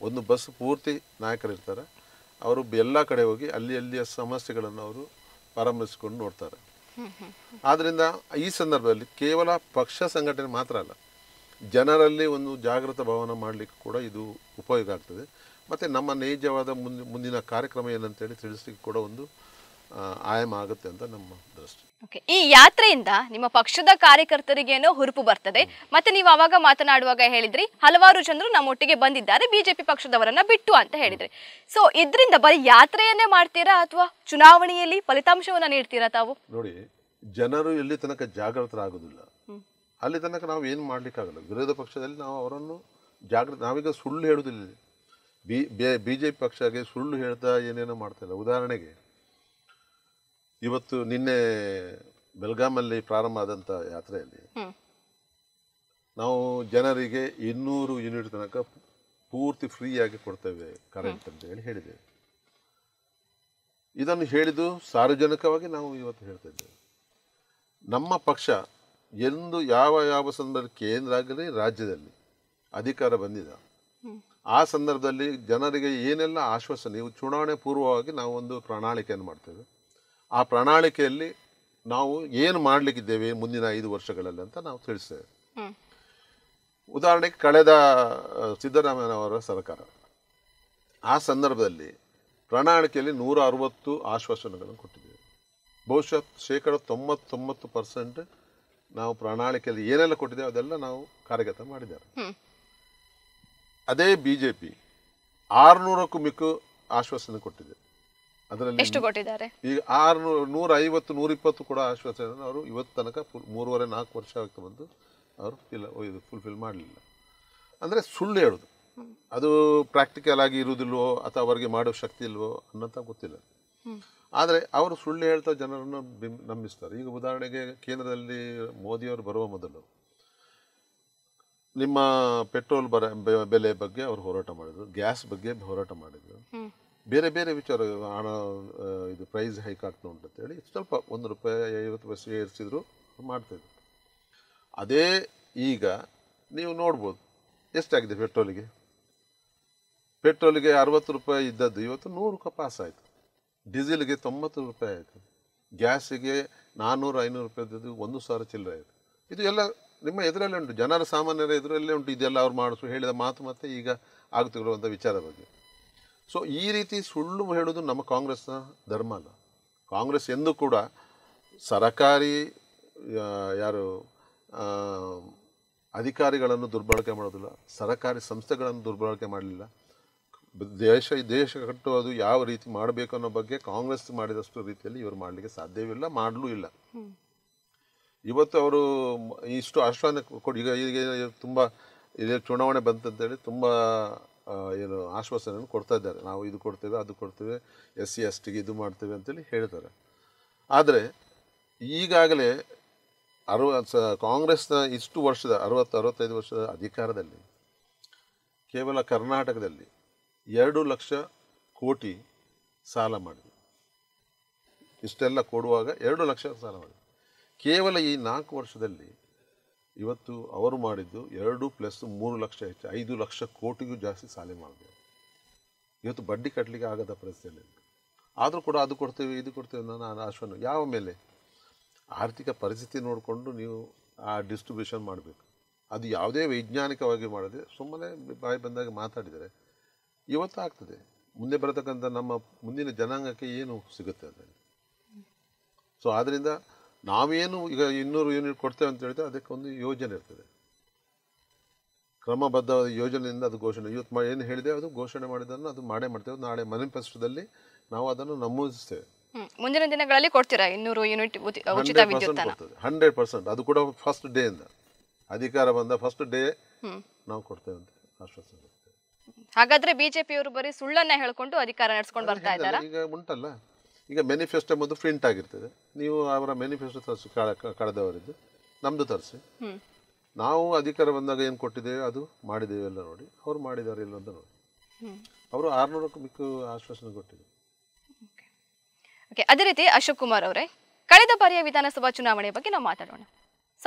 ಒಂದು ಬಸ್ ಪೂರ್ತಿ ನಾಯಕರಿರ್ತಾರೆ, ಅವರು ಎಲ್ಲ ಕಡೆ ಹೋಗಿ ಅಲ್ಲಿ ಅಲ್ಲಿಯ ಸಮಸ್ಯೆಗಳನ್ನು ಅವರು ಪರಾಮರ್ಶಿಸ್ಕೊಂಡು ನೋಡ್ತಾರೆ. ಆದ್ದರಿಂದ ಈ ಸಂದರ್ಭದಲ್ಲಿ ಕೇವಲ ಪಕ್ಷ ಸಂಘಟನೆ ಮಾತ್ರ ಅಲ್ಲ, ಜನರಲ್ಲಿ ಒಂದು ಜಾಗೃತ ಭಾವನೆ ಮಾಡಲಿಕ್ಕೆ ಕೂಡ ಇದು ಉಪಯೋಗ ಆಗ್ತದೆ. ಮತ್ತು ನಮ್ಮ ನೈಜವಾದ ಮುಂದಿನ ಮುಂದಿನ ಕಾರ್ಯಕ್ರಮ ಏನಂತೇಳಿ ತಿಳಿಸ್ಲಿಕ್ಕೆ ಕೂಡ ಒಂದು ಆಯಾಮ ಆಗುತ್ತೆ ಅಂತ ನಮ್ಮ ದೃಷ್ಟಿ. ಓಕೆ, ಈ ಯಾತ್ರೆಯಿಂದ ನಿಮ್ಮ ಪಕ್ಷದ ಕಾರ್ಯಕರ್ತರಿಗೇನೋ ಹುರುಪು ಬರ್ತದೆ. ಮತ್ತೆ ನೀವು ಆವಾಗ ಮಾತನಾಡುವಾಗ ಹೇಳಿದ್ರಿ ಹಲವಾರು ಜನರು ನಮ್ಮೊಟ್ಟಿಗೆ ಬಂದಿದ್ದಾರೆ ಬಿಜೆಪಿ ಪಕ್ಷದವರನ್ನ ಬಿಟ್ಟು ಅಂತ ಹೇಳಿದ್ರಿ. ಸೊ ಇದರಿಂದ ಬರೀ ಯಾತ್ರೆಯನ್ನೇ ಮಾಡ್ತೀರಾ ಅಥವಾ ಚುನಾವಣೆಯಲ್ಲಿ ಫಲಿತಾಂಶವನ್ನ ನೀಡ್ತೀರಾ ತಾವು? ನೋಡಿ, ಜನರು ಎಲ್ಲಿ ತನಕ ಜಾಗೃತರಾಗೋದಿಲ್ಲ ಅಲ್ಲಿ ತನಕ ನಾವು ಏನು ಮಾಡ್ಲಿಕ್ಕಾಗಲ್ಲ. ವಿರೋಧ ಪಕ್ಷದಲ್ಲಿ ನಾವು ಅವರನ್ನು ಜಾಗೃತ, ನಾವೀಗ ಸುಳ್ಳು ಹೇಳುವುದಿಲ್ಲ. ಬಿ ಬಿ ಜೆ ಪಿ ಪಕ್ಷಕ್ಕೆ ಸುಳ್ಳು ಹೇಳ್ತಾ ಏನೇನೋ ಮಾಡ್ತಾಯಿಲ್ಲ. ಉದಾಹರಣೆಗೆ ಇವತ್ತು ನಿನ್ನೆ ಬೆಲ್ಗಾಮಲ್ಲಿ ಪ್ರಾರಂಭ ಆದಂಥ ಯಾತ್ರೆಯಲ್ಲಿ ನಾವು ಜನರಿಗೆ ಇನ್ನೂರು ಯೂನಿಟ್ ತನಕ ಪೂರ್ತಿ ಫ್ರೀಯಾಗಿ ಕೊಡ್ತೇವೆ ಕರೆಂಟ್ ಅಂತೇಳಿ ಹೇಳಿದ್ದೇವೆ. ಇದನ್ನು ಹೇಳಿದ್ದು ಸಾರ್ವಜನಿಕವಾಗಿ ನಾವು ಇವತ್ತು ಹೇಳ್ತಾ ಇದ್ದೇವೆ. ನಮ್ಮ ಪಕ್ಷ ಎಂದು ಯಾವ ಯಾವ ಸಂದರ್ಭದಲ್ಲಿ ಕೇಂದ್ರ ಆಗಲಿ ರಾಜ್ಯದಲ್ಲಿ ಅಧಿಕಾರ ಬಂದಿದೆ ಆ ಸಂದರ್ಭದಲ್ಲಿ ಜನರಿಗೆ ಏನೆಲ್ಲ ಆಶ್ವಾಸನೆ ಇವು ಚುನಾವಣೆ ಪೂರ್ವವಾಗಿ ನಾವು ಒಂದು ಪ್ರಣಾಳಿಕೆಯನ್ನು ಮಾಡ್ತೇವೆ. ಆ ಪ್ರಣಾಳಿಕೆಯಲ್ಲಿ ನಾವು ಏನು ಮಾಡಲಿಕ್ಕಿದ್ದೇವೆ ಮುಂದಿನ ಐದು ವರ್ಷಗಳಲ್ಲಿ ಅಂತ ನಾವು ತಿಳಿಸ್ತೇವೆ. ಉದಾಹರಣೆಗೆ ಕಳೆದ ಸಿದ್ದರಾಮಯ್ಯನವರ ಸರ್ಕಾರ ಆ ಸಂದರ್ಭದಲ್ಲಿ ಪ್ರಣಾಳಿಕೆಯಲ್ಲಿ ನೂರ ಅರವತ್ತು ಆಶ್ವಾಸನೆಗಳನ್ನು ಕೊಟ್ಟಿದ್ದೇವೆ. ಬಹುಶಃ ಶೇಕಡ ತೊಂಬತ್ತೊಂಬತ್ತು ಪರ್ಸೆಂಟ್ ನಾವು ಪ್ರಣಾಳಿಕೆಯಲ್ಲಿ ಏನೆಲ್ಲ ಕೊಟ್ಟಿದ್ದೇವೆ ಅದೆಲ್ಲ ನಾವು ಕಾರ್ಯಗತ ಮಾಡಿದ್ದೇವೆ. ಅದೇ ಬಿ ಜೆ ಪಿ ಆರುನೂರಕ್ಕೂ ಮಿಕ್ಕು ಆಶ್ವಾಸನೆ ಕೊಟ್ಟಿದೆ. ಅದರಲ್ಲಿ ಎಷ್ಟು ಕೊಟ್ಟಿದ್ದಾರೆ? ಈಗ ಆರುನೂರ ನೂರ ಐವತ್ತು ನೂರ ಇಪ್ಪತ್ತು ಕೂಡ ಆಶ್ವಾಸನೆಯನ್ನು ಅವರು ಇವತ್ತು ತನಕ ಮೂರುವರೆ ನಾಲ್ಕು ವರ್ಷ ಆಗ್ತಾ ಬಂದು ಅವರು ಇಲ್ಲ ಇದು ಫುಲ್ಫಿಲ್ ಮಾಡಲಿಲ್ಲ. ಅಂದರೆ ಸುಳ್ಳು ಹೇಳೋದು ಅದು ಪ್ರಾಕ್ಟಿಕಲ್ ಆಗಿ ಇರುವುದಿಲ್ವೋ ಅಥವಾ ಅವರಿಗೆ ಮಾಡೋ ಶಕ್ತಿ ಇಲ್ವೋ ಅನ್ನೋಂಥ ಗೊತ್ತಿಲ್ಲ. ಆದರೆ ಅವರು ಸುಳ್ಳು ಹೇಳ್ತಾ ಜನರನ್ನು ನಂಬಿಸ್ತಾರೆ. ಈಗ ಉದಾಹರಣೆಗೆ ಕೇಂದ್ರದಲ್ಲಿ ಮೋದಿಯವರು ಬರುವ ಮೊದಲು ನಿಮ್ಮ ಪೆಟ್ರೋಲ್ ಬರ ಬೆಲೆ ಬಗ್ಗೆ ಅವರು ಹೋರಾಟ ಮಾಡಿದರು, ಗ್ಯಾಸ್ ಬಗ್ಗೆ ಹೋರಾಟ ಮಾಡಿದರು, ಬೇರೆ ಬೇರೆ ವಿಚಾರ ಹಣ ಇದು ಪ್ರೈಸ್ ಹೈಕ್ ಆಗ್ತಾ ಉಂಟು ಅಂತೇಳಿ ಸ್ವಲ್ಪ ಒಂದು ರೂಪಾಯಿ ಐವತ್ತು ಪೈಸೆ ಏರಿಸಿದ್ರು ಮಾಡ್ತಾಯಿದ್ರು. ಅದೇ ಈಗ ನೀವು ನೋಡ್ಬೋದು ಎಷ್ಟಾಗಿದೆ ಪೆಟ್ರೋಲಿಗೆ. ಪೆಟ್ರೋಲಿಗೆ ಅರವತ್ತು ರೂಪಾಯಿ ಇದ್ದದ್ದು ಇವತ್ತು ನೂರು ರೂಪಾಯಿ ಪಾಸ್ ಆಯಿತು. ಡೀಸೆಲ್ಗೆ ತೊಂಬತ್ತು ರೂಪಾಯಿ ಆಯಿತು. ಗ್ಯಾಸಿಗೆ ನಾನ್ನೂರು ಐನೂರು ರೂಪಾಯಿ ಇದ್ದದ್ದು ಒಂದು ಸಾವಿರ ಚಿಲ್ಲರೆ ಆಯಿತು. ಇದು ಎಲ್ಲ ನಿಮ್ಮ ಎದುರಲ್ಲೇ ಉಂಟು, ಜನರ ಸಾಮಾನ್ಯರ ಎದುರಲ್ಲೇ ಉಂಟು. ಇದೆಲ್ಲ ಅವ್ರು ಮಾಡಿಸು ಹೇಳಿದ ಮಾತು ಮತ್ತೆ ಈಗ ಆಗುತ್ತಿರುವಂಥ ವಿಚಾರ ಬಗ್ಗೆ. ಸೊ ಈ ರೀತಿ ಸುಳ್ಳು ಹೇಳೋದು ನಮ್ಮ ಕಾಂಗ್ರೆಸ್ನ ಧರ್ಮ ಅಲ್ಲ. ಕಾಂಗ್ರೆಸ್ ಎಂದೂ ಕೂಡ ಸರಕಾರಿ ಯಾರು ಅಧಿಕಾರಿಗಳನ್ನು ದುರ್ಬಳಕೆ ಮಾಡೋದಿಲ್ಲ, ಸರಕಾರಿ ಸಂಸ್ಥೆಗಳನ್ನು ದುರ್ಬಳಕೆ ಮಾಡಲಿಲ್ಲ. ದೇಶ ದೇಶ ಕಟ್ಟುವುದು ಯಾವ ರೀತಿ ಮಾಡಬೇಕು ಅನ್ನೋ ಬಗ್ಗೆ ಕಾಂಗ್ರೆಸ್ ಮಾಡಿದಷ್ಟು ರೀತಿಯಲ್ಲಿ ಇವರು ಮಾಡಲಿಕ್ಕೆ ಸಾಧ್ಯವಿಲ್ಲ, ಮಾಡಲೂ ಇಲ್ಲ. ಇವತ್ತು ಅವರು ಇಷ್ಟು ಆಶ್ವಾಸನೆ ಕೊಡಿ ಈಗ ಈಗ ತುಂಬ ಇದೇ ಚುನಾವಣೆ ಬಂತಂತೇಳಿ ತುಂಬ ಏನು ಆಶ್ವಾಸನೆಯನ್ನು ಕೊಡ್ತಾ ಇದ್ದಾರೆ. ನಾವು ಇದು ಕೊಡ್ತೇವೆ, ಅದು ಕೊಡ್ತೇವೆ, ಎಸ್ ಸಿ ಎಸ್ ಟಿಗೆ ಇದು ಮಾಡ್ತೇವೆ ಅಂತೇಳಿ ಹೇಳ್ತಾರೆ. ಆದರೆ ಈಗಾಗಲೇ ಅರವ ಕಾಂಗ್ರೆಸ್ನ ಇಷ್ಟು ವರ್ಷದ ಅರವತ್ತು ಅರವತ್ತೈದು ವರ್ಷದ ಅಧಿಕಾರದಲ್ಲಿ ಕೇವಲ ಕರ್ನಾಟಕದಲ್ಲಿ ಎರಡು ಲಕ್ಷ ಕೋಟಿ ಸಾಲ ಮಾಡಿದೆ. ಇಷ್ಟೆಲ್ಲ ಕೊಡುವಾಗ ಎರಡು ಲಕ್ಷ ಸಾಲ ಮಾಡಿದೆ. ಕೇವಲ ಈ ನಾಲ್ಕು ವರ್ಷದಲ್ಲಿ ಇವತ್ತು ಅವರು ಮಾಡಿದ್ದು ಎರಡು ಪ್ಲಸ್ ಮೂರು ಲಕ್ಷ ಹೆಚ್ಚು ಐದು ಲಕ್ಷ ಕೋಟಿಗೂ ಜಾಸ್ತಿ ಸಾಲ ಮಾಡಿದೆ. ಇವತ್ತು ಬಡ್ಡಿ ಕಟ್ಟಲಿಕ್ಕೆ ಆಗದ ಪರಿಸ್ಥಿತಿಯಲ್ಲಿ ಆದರೂ ಕೂಡ ಅದು ಕೊಡ್ತೇವೆ ಇದು ಕೊಡ್ತೇವೆ ನಾನು ಆಶ್ವಾಸನೆ ಯಾವ ಮೇಲೆ ಆರ್ಥಿಕ ಪರಿಸ್ಥಿತಿ ನೋಡಿಕೊಂಡು ನೀವು ಆ ಡಿಸ್ಟ್ರಿಬ್ಯೂಷನ್ ಮಾಡಬೇಕು. ಅದು ಯಾವುದೇ ವೈಜ್ಞಾನಿಕವಾಗಿ ಮಾಡದೆ ಸುಮ್ಮನೆ ಬಾಯಿ ಬಂದಾಗ ಮಾತಾಡಿದರೆ ಇವತ್ತು ಆಗ್ತದೆ, ಮುಂದೆ ಬರತಕ್ಕಂಥ ನಮ್ಮ ಮುಂದಿನ ಜನಾಂಗಕ್ಕೆ ಏನು ಸಿಗುತ್ತೆ ಅದರಲ್ಲಿ. ಸೊ ಆದ್ದರಿಂದ ನಾವೇನು ಈಗ ಇನ್ನೂರು ಯೂನಿಟ್ ಕೊಡ್ತೇವೆ ಅಂತ ಹೇಳಿದ್ರೆ ಅದಕ್ಕೊಂದು ಯೋಜನೆ ಇರ್ತದೆ, ಕ್ರಮಬದ್ಧವಾದ ಯೋಜನೆಯಿಂದ ಅದು ಘೋಷಣೆ ಇವತ್ತು ಏನು ಹೇಳಿದೆ ಅದು ಘೋಷಣೆ ಮಾಡಿದ್ದನ್ನು ಅದು ಮಾಡೇ ಮಾಡ್ತೇವೆ. ನಾಳೆ ಮ್ಯಾನಿಫೆಸ್ಟೋದಲ್ಲಿ ನಾವು ಅದನ್ನು ನಮೂದಿಸ್ತೇವೆ. ಮುಂದಿನ ದಿನಗಳಲ್ಲಿ ಕೊಡ್ತೀರಾ ಇನ್ನೂರು ಯೂನಿಟ್ ಉಚಿತ ವಿದ್ಯುತ್ ಹಂಡ್ರೆಡ್ ಪರ್ಸೆಂಟ್ ಅದು ಕೂಡ ಫಸ್ಟ್ ಡೇ ಇಂದ ಅಧಿಕಾರ ಬಂದ ಫಸ್ಟ್ ಡೇ ನಾವು ಕೊಡ್ತೇವೆ ಅಂತ ಆಶ್ವಾಸನೆ. ಹಾಗಾದ್ರೆ ಬಿಜೆಪಿಯವರು ಬರೀ ಸುಳ್ಳನ್ನ ಹೇಳ್ಕೊಂಡು ಅಧಿಕಾರ ನಡೆಸ್ಕೊಂಡು ಬರ್ತಾ ಇದ್ದಾರೆ. ಈಗ ಉಂಟಲ್ಲ ಈಗ ಮ್ಯಾನಿಫೆಸ್ಟೋ ಒಂದು ಪ್ರಿಂಟ್ ಆಗಿರ್ತದೆ, ನೀವು ಅವರ ಮ್ಯಾನಿಫೆಸ್ಟೋ ತರಿಸಿ ಕಳೆದವರಿದ್ದು ನಮ್ಮದು ತರಿಸಿ, ನಾವು ಅಧಿಕಾರ ಬಂದಾಗ ಏನು ಕೊಟ್ಟಿದ್ದೇವೆ ಅದು ಮಾಡಿದ್ದೇವೆ ಎಲ್ಲ ನೋಡಿ, ಅವ್ರು ಮಾಡಿದ್ದಾರೆ ಇಲ್ಲ ಅಂತ ನೋಡಿ. ಅವರು ಆರುನೂರಕ್ಕೂ ಮಿಕ್ಕು ಆಶ್ವಾಸನೆ ಕೊಟ್ಟಿದೆ. ಅದೇ ರೀತಿ ಅಶೋಕ್ ಕುಮಾರ್ ಅವರೇ, ಕಳೆದ ಬಾರಿಯ ವಿಧಾನಸಭಾ ಚುನಾವಣೆ ಬಗ್ಗೆ ನಾವು ಮಾತಾಡೋಣ.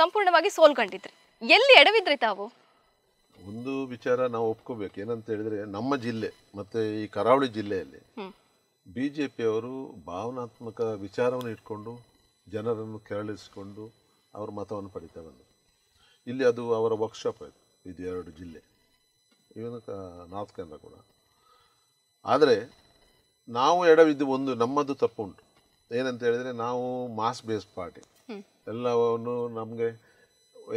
ಸಂಪೂರ್ಣವಾಗಿ ಸೋಲ್ಕೊಂಡಿದ್ರಿ, ಎಲ್ಲಿ ಎಡವಿದ್ರಿ ತಾವು? ಒಂದು ವಿಚಾರ ನಾವು ಒಪ್ಕೋಬೇಕು, ಏನಂತ ಹೇಳಿದ್ರೆ ನಮ್ಮ ಜಿಲ್ಲೆ ಮತ್ತೆ ಈ ಕರಾವಳಿ ಜಿಲ್ಲೆಯಲ್ಲಿ ಬಿಜೆಪಿಯವರು ಭಾವನಾತ್ಮಕ ವಿಚಾರವನ್ನು ಇಟ್ಕೊಂಡು ಜನರನ್ನು ಕೆರಳಿಸಿಕೊಂಡು ಅವ್ರ ಮತವನ್ನು ಪಡಿತಾ ಬಂದರು. ಇಲ್ಲಿ ಅದು ಅವರ ವರ್ಕ್ಶಾಪ್ ಆಯಿತು, ಇದು ಎರಡು ಜಿಲ್ಲೆ ಇವನು ನಾರ್ತ್ ಕೇಂದ್ರ ಕೂಡ. ಆದರೆ ನಾವು ಎಡವಿದ್ದು ಒಂದು ನಮ್ಮದು ತಪ್ಪು ಉಂಟು. ಏನಂತ ಹೇಳಿದರೆ ನಾವು ಮಾಸ್ ಬೇಸ್ಡ್ ಪಾರ್ಟಿ, ಎಲ್ಲವನ್ನು ನಮಗೆ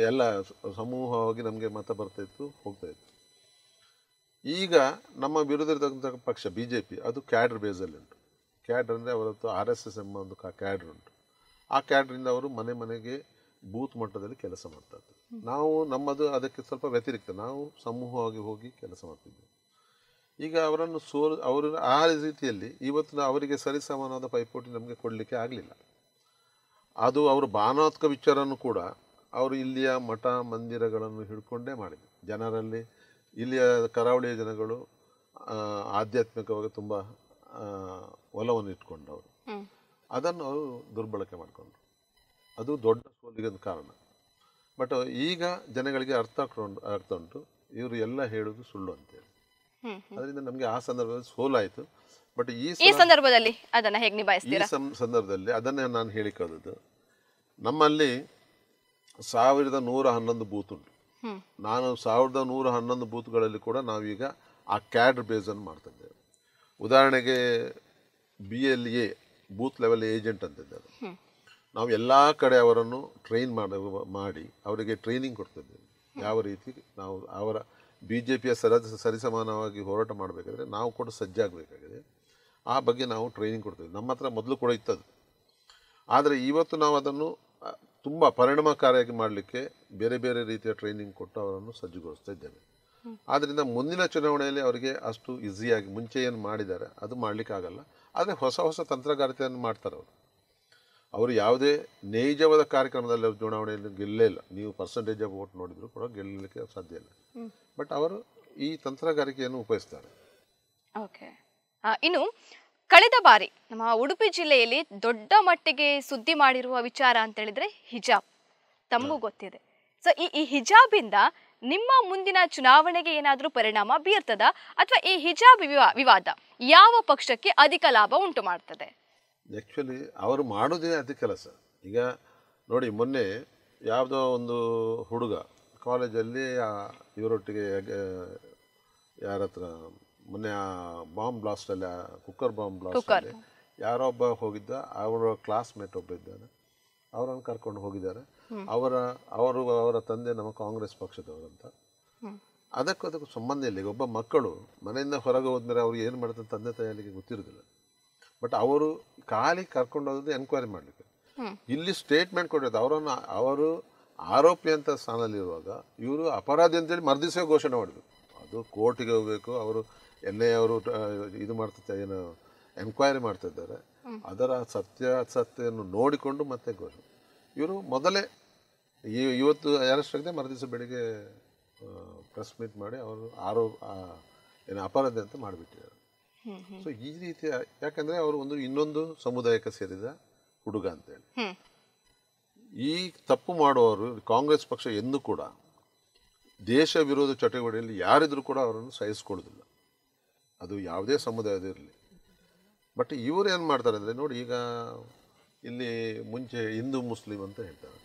ಎಲ್ಲ ಸಮೂಹವಾಗಿ ನಮಗೆ ಮತ ಬರ್ತಾಯಿತ್ತು ಹೋಗ್ತಾಯಿತ್ತು. ಈಗ ನಮ್ಮ ವಿರುದ್ಧ ಇರತಕ್ಕಂಥ ಪಕ್ಷ ಬಿ ಜೆ ಪಿ ಅದು ಕ್ಯಾಡ್ರ್ ಬೇಸಲ್ಲಿ ಉಂಟು. ಕ್ಯಾಡ್ರ್ ಅಂದರೆ ಅವರದ್ದು ಆರ್ ಎಸ್ ಎಸ್ ಎಂಬ ಒಂದು ಕ್ಯಾಡ್ರ್ ಉಂಟು. ಆ ಕ್ಯಾಡ್ರಿಂದ ಅವರು ಮನೆ ಮನೆಗೆ ಬೂತ್ ಮಟ್ಟದಲ್ಲಿ ಕೆಲಸ ಮಾಡ್ತಾರೆ. ನಾವು ನಮ್ಮದು ಅದಕ್ಕೆ ಸ್ವಲ್ಪ ವ್ಯತಿರಿಕ್ತ, ನಾವು ಸಮೂಹವಾಗಿ ಹೋಗಿ ಕೆಲಸ ಮಾಡ್ತಿದ್ವಿ. ಈಗ ಅವರನ್ನು ಸೋಲ್ ಅವರು ಆ ರೀತಿಯಲ್ಲಿ ಇವತ್ತು ಅವರಿಗೆ ಸರಿಸಮಾನವಾದ ಪೈಪೋಟಿ ನಮಗೆ ಕೊಡಲಿಕ್ಕೆ ಆಗಲಿಲ್ಲ. ಅದು ಅವರು ಭಾವನಾತ್ಮಕ ವಿಚಾರನೂ ಕೂಡ ಅವರು ಇಲ್ಲಿಯ ಮಠ ಮಂದಿರಗಳನ್ನು ಹಿಡ್ಕೊಂಡೇ ಮಾಡಿದರು. ಜನರಲ್ಲಿ ಇಲ್ಲಿಯ ಕರಾವಳಿಯ ಜನಗಳು ಆಧ್ಯಾತ್ಮಿಕವಾಗಿ ತುಂಬ ಒಲವನ್ನು ಇಟ್ಕೊಂಡವರು ಅದನ್ನು ಅವರು ದುರ್ಬಳಕೆ ಮಾಡಿಕೊಂಡ್ರು. ಅದು ದೊಡ್ಡ ಸೋಲಿಗೆ ಒಂದು ಕಾರಣ. ಬಟ್ ಈಗ ಜನಗಳಿಗೆ ಅರ್ಥ ಅರ್ಥ ಉಂಟು, ಇವರು ಎಲ್ಲ ಹೇಳುವುದು ಸುಳ್ಳು ಅಂತೇಳಿ. ಅದರಿಂದ ನಮಗೆ ಆ ಸಂದರ್ಭದಲ್ಲಿ ಸೋಲಾಯಿತು. ಬಟ್ ಈ ಸಂದರ್ಭದಲ್ಲಿ ಅದನ್ನ ಹೇಗೆ ನಿಭಾಯಿಸ್ತೀರಾ? ಈ ಸಂದರ್ಭದಲ್ಲಿ ಅದನ್ನೇ ನಾನು ಹೇಳಿ ಕಳೆದದ್ದು. ನಮ್ಮಲ್ಲಿ ಸಾವಿರದ ನೂರ ಹನ್ನೊಂದು ಬೂತ್ ಉಂಟು. ನಾನು ಸಾವಿರದ ನೂರ ಹನ್ನೊಂದು ಬೂತ್ಗಳಲ್ಲಿ ಕೂಡ ನಾವೀಗ ಆ ಕ್ಯಾಡ್ರ್ ಬೇಸನ್ನು ಮಾಡ್ತಿದ್ದೇವೆ. ಉದಾಹರಣೆಗೆ B L A booth level agent ಅಂತಿದ್ದೇವೆ. ನಾವು ಎಲ್ಲ ಕಡೆ ಅವರನ್ನು ಟ್ರೈನ್ ಮಾಡಿ ಅವರಿಗೆ ಟ್ರೈನಿಂಗ್ ಕೊಡ್ತಿದ್ದೇವೆ. ಯಾವ ರೀತಿ ನಾವು ಅವರ ಬಿ ಜೆ ಪಿಯ ಸರ ಸರಿಸಮಾನವಾಗಿ ಹೋರಾಟ ಮಾಡಬೇಕಾದ್ರೆ ನಾವು ಕೂಡ ಸಜ್ಜಾಗಬೇಕಾಗಿದೆ. ಆ ಬಗ್ಗೆ ನಾವು ಟ್ರೈನಿಂಗ್ ಕೊಡ್ತೀವಿ. ನಮ್ಮ ಹತ್ರ ಮೊದಲು ಕೂಡ ಇತ್ತದು. ಆದರೆ ಇವತ್ತು ನಾವು ಅದನ್ನು ತುಂಬ ಪರಿಣಾಮಕಾರಿಯಾಗಿ ಮಾಡಲಿಕ್ಕೆ ಬೇರೆ ಬೇರೆ ರೀತಿಯ ಟ್ರೈನಿಂಗ್ ಕೊಟ್ಟು ಅವರನ್ನು ಸಜ್ಜುಗೊಳಿಸ್ತಾ ಇದ್ದೇವೆ. ಆದ್ದರಿಂದ ಮುಂದಿನ ಚುನಾವಣೆಯಲ್ಲಿ ಅವರಿಗೆ ಅಷ್ಟು ಈಸಿಯಾಗಿ ಮುಂಚೆ ಏನು ಮಾಡಿದ್ದಾರೆ ಅದು ಮಾಡಲಿಕ್ಕಾಗಲ್ಲ. ಆದರೆ ಹೊಸ ಹೊಸ ತಂತ್ರಗಾರಿಕೆಯನ್ನು ಮಾಡ್ತಾರೆ ಅವರು. ಅವರು ಯಾವುದೇ ನೈಜವಾದ ಕಾರ್ಯಕ್ರಮದಲ್ಲಿ ಅವರು ಚುನಾವಣೆಯಲ್ಲಿ ಗೆಲ್ಲೇ ಇಲ್ಲ. ನೀವು ಪರ್ಸೆಂಟೇಜ್ ಆಫ್ ವೋಟ್ ನೋಡಿದರೂ ಕೂಡ ಗೆಲ್ಲಲಿಕ್ಕೆ ಸಾಧ್ಯ ಇಲ್ಲ. ಬಟ್ ಅವರು ಈ ತಂತ್ರಗಾರಿಕೆಯನ್ನು ಉಪಯೋಗಿಸ್ತಾರೆ. ಓಕೆ, ಇನ್ನು ಕಳೆದ ಬಾರಿ ನಮ್ಮ ಉಡುಪಿ ಜಿಲ್ಲೆಯಲ್ಲಿ ದೊಡ್ಡ ಮಟ್ಟಿಗೆ ಸುದ್ದಿ ಮಾಡಿರುವ ವಿಚಾರ ಅಂತ ಹೇಳಿದ್ರೆ ಹಿಜಾಬ್. ತಮಗೂ ಗೊತ್ತಿದೆ. ಸೊ ಈ ಈ ಹಿಜಾಬಿಂದ ನಿಮ್ಮ ಮುಂದಿನ ಚುನಾವಣೆಗೆ ಏನಾದರೂ ಪರಿಣಾಮ ಬೀರ್ತದ, ಅಥವಾ ಈ ಹಿಜಾಬ್ ವಿವಾದ ಯಾವ ಪಕ್ಷಕ್ಕೆ ಅಧಿಕ ಲಾಭ ಉಂಟು ಮಾಡ್ತದೆ? ಆ್ಯಕ್ಚುಲಿ ಅವರು ಮಾಡೋದೇ ಅದೇ ಕೆಲಸ. ಈಗ ನೋಡಿ, ಮೊನ್ನೆ ಯಾವುದೋ ಒಂದು ಹುಡುಗ ಕಾಲೇಜಲ್ಲಿ ಇವರೊಟ್ಟಿಗೆ ಯಾರ ಹತ್ರ ಮೊನ್ನೆ ಆ ಬಾಂಬ್ ಬ್ಲಾಸ್ಟಲ್ಲಿ ಆ ಕುಕ್ಕರ್ ಬಾಂಬ್ ಬ್ಲಾಸ್ಟಲ್ಲಿ ಯಾರೊಬ್ಬ ಹೋಗಿದ್ದ, ಅವರ ಕ್ಲಾಸ್ಮೇಟ್ ಒಬ್ಬ ಇದ್ದಾನೆ, ಅವರನ್ನು ಕರ್ಕೊಂಡು ಹೋಗಿದ್ದಾರೆ. ಅವರ ಅವರು ಅವರ ತಂದೆ ನಮ್ಮ ಕಾಂಗ್ರೆಸ್ ಪಕ್ಷದವರಂತ. ಅದಕ್ಕೂ ಅದಕ್ಕೂ ಸಂಬಂಧ ಇಲ್ಲ. ಒಬ್ಬ ಮಕ್ಕಳು ಮನೆಯಿಂದ ಹೊರಗೆ ಹೋದ್ಮೇಲೆ ಅವ್ರಿಗೆ ಏನು ಮಾಡ್ತಾರೆ ತಂದೆ ತಾಯಿಗಳಿಗೆ ಗೊತ್ತಿರೋದಿಲ್ಲ. ಬಟ್ ಅವರು ಖಾಲಿ ಕರ್ಕೊಂಡು ಹೋದದ್ದು ಎನ್ಕ್ವೈರಿ ಮಾಡಲಿಕ್ಕೆ. ಇಲ್ಲಿ ಸ್ಟೇಟ್ಮೆಂಟ್ ಕೊಟ್ಟಿರೋದು ಅವರನ್ನು ಅವರು ಆರೋಪಿ ಅಂತ ಸ್ಥಾನದಲ್ಲಿರುವಾಗ ಇವರು ಅಪರಾಧಿ ಅಂತೇಳಿ ಮರ್ದಿಸೋ ಘೋಷಣೆ ಮಾಡಿದ್ರು. ಅದು ಕೋರ್ಟಿಗೆ ಹೋಗಬೇಕು, ಅವರು ಎನ್ ಐ ಅವರು ಇದು ಮಾಡ್ತಾ ಏನು ಎನ್ಕ್ವೈರಿ ಮಾಡ್ತಿದ್ದಾರೆ. ಅದರ ಸತ್ಯಾಸತ್ಯವನ್ನು ನೋಡಿಕೊಂಡು ಮತ್ತೆ ಘೋಷಣೆ. ಇವರು ಮೊದಲೇ ಇವತ್ತು ಅರೆಸ್ಟ್ ಆಗದೆ ಮರುದಿವಸ ಬೆಳಿಗ್ಗೆ ಪ್ರೆಸ್ ಮೀಟ್ ಮಾಡಿ ಅವರು ಆರೋ ಏನು ಅಪರಾಧಿ ಅಂತ ಮಾಡಿಬಿಟ್ಟಿದ್ದಾರೆ. ಸೊ ಈ ರೀತಿಯ, ಯಾಕಂದರೆ ಅವರು ಒಂದು ಇನ್ನೊಂದು ಸಮುದಾಯಕ್ಕೆ ಸೇರಿದ ಹುಡುಗ ಅಂತೇಳಿ ಈ ತಪ್ಪು ಮಾಡುವವರು ಕಾಂಗ್ರೆಸ್ ಪಕ್ಷ ಎಂದೂ ಕೂಡ ದೇಶ ವಿರೋಧ ಚಟುವಟಿಕೆಯಲ್ಲಿ ಯಾರಿದ್ರೂ ಕೂಡ ಅವರನ್ನು ಸಹಿಸಿಕೊಳ್ಳೋದಿಲ್ಲ. ಅದು ಯಾವುದೇ ಸಮುದಾಯದ ಇರಲಿ. ಬಟ್ ಇವರು ಏನು ಮಾಡ್ತಾರೆ ಅಂದರೆ, ನೋಡಿ ಈಗ ಇಲ್ಲಿ ಮುಂಚೆ ಹಿಂದೂ ಮುಸ್ಲಿಂ ಅಂತ ಹೇಳ್ತಾರೆ.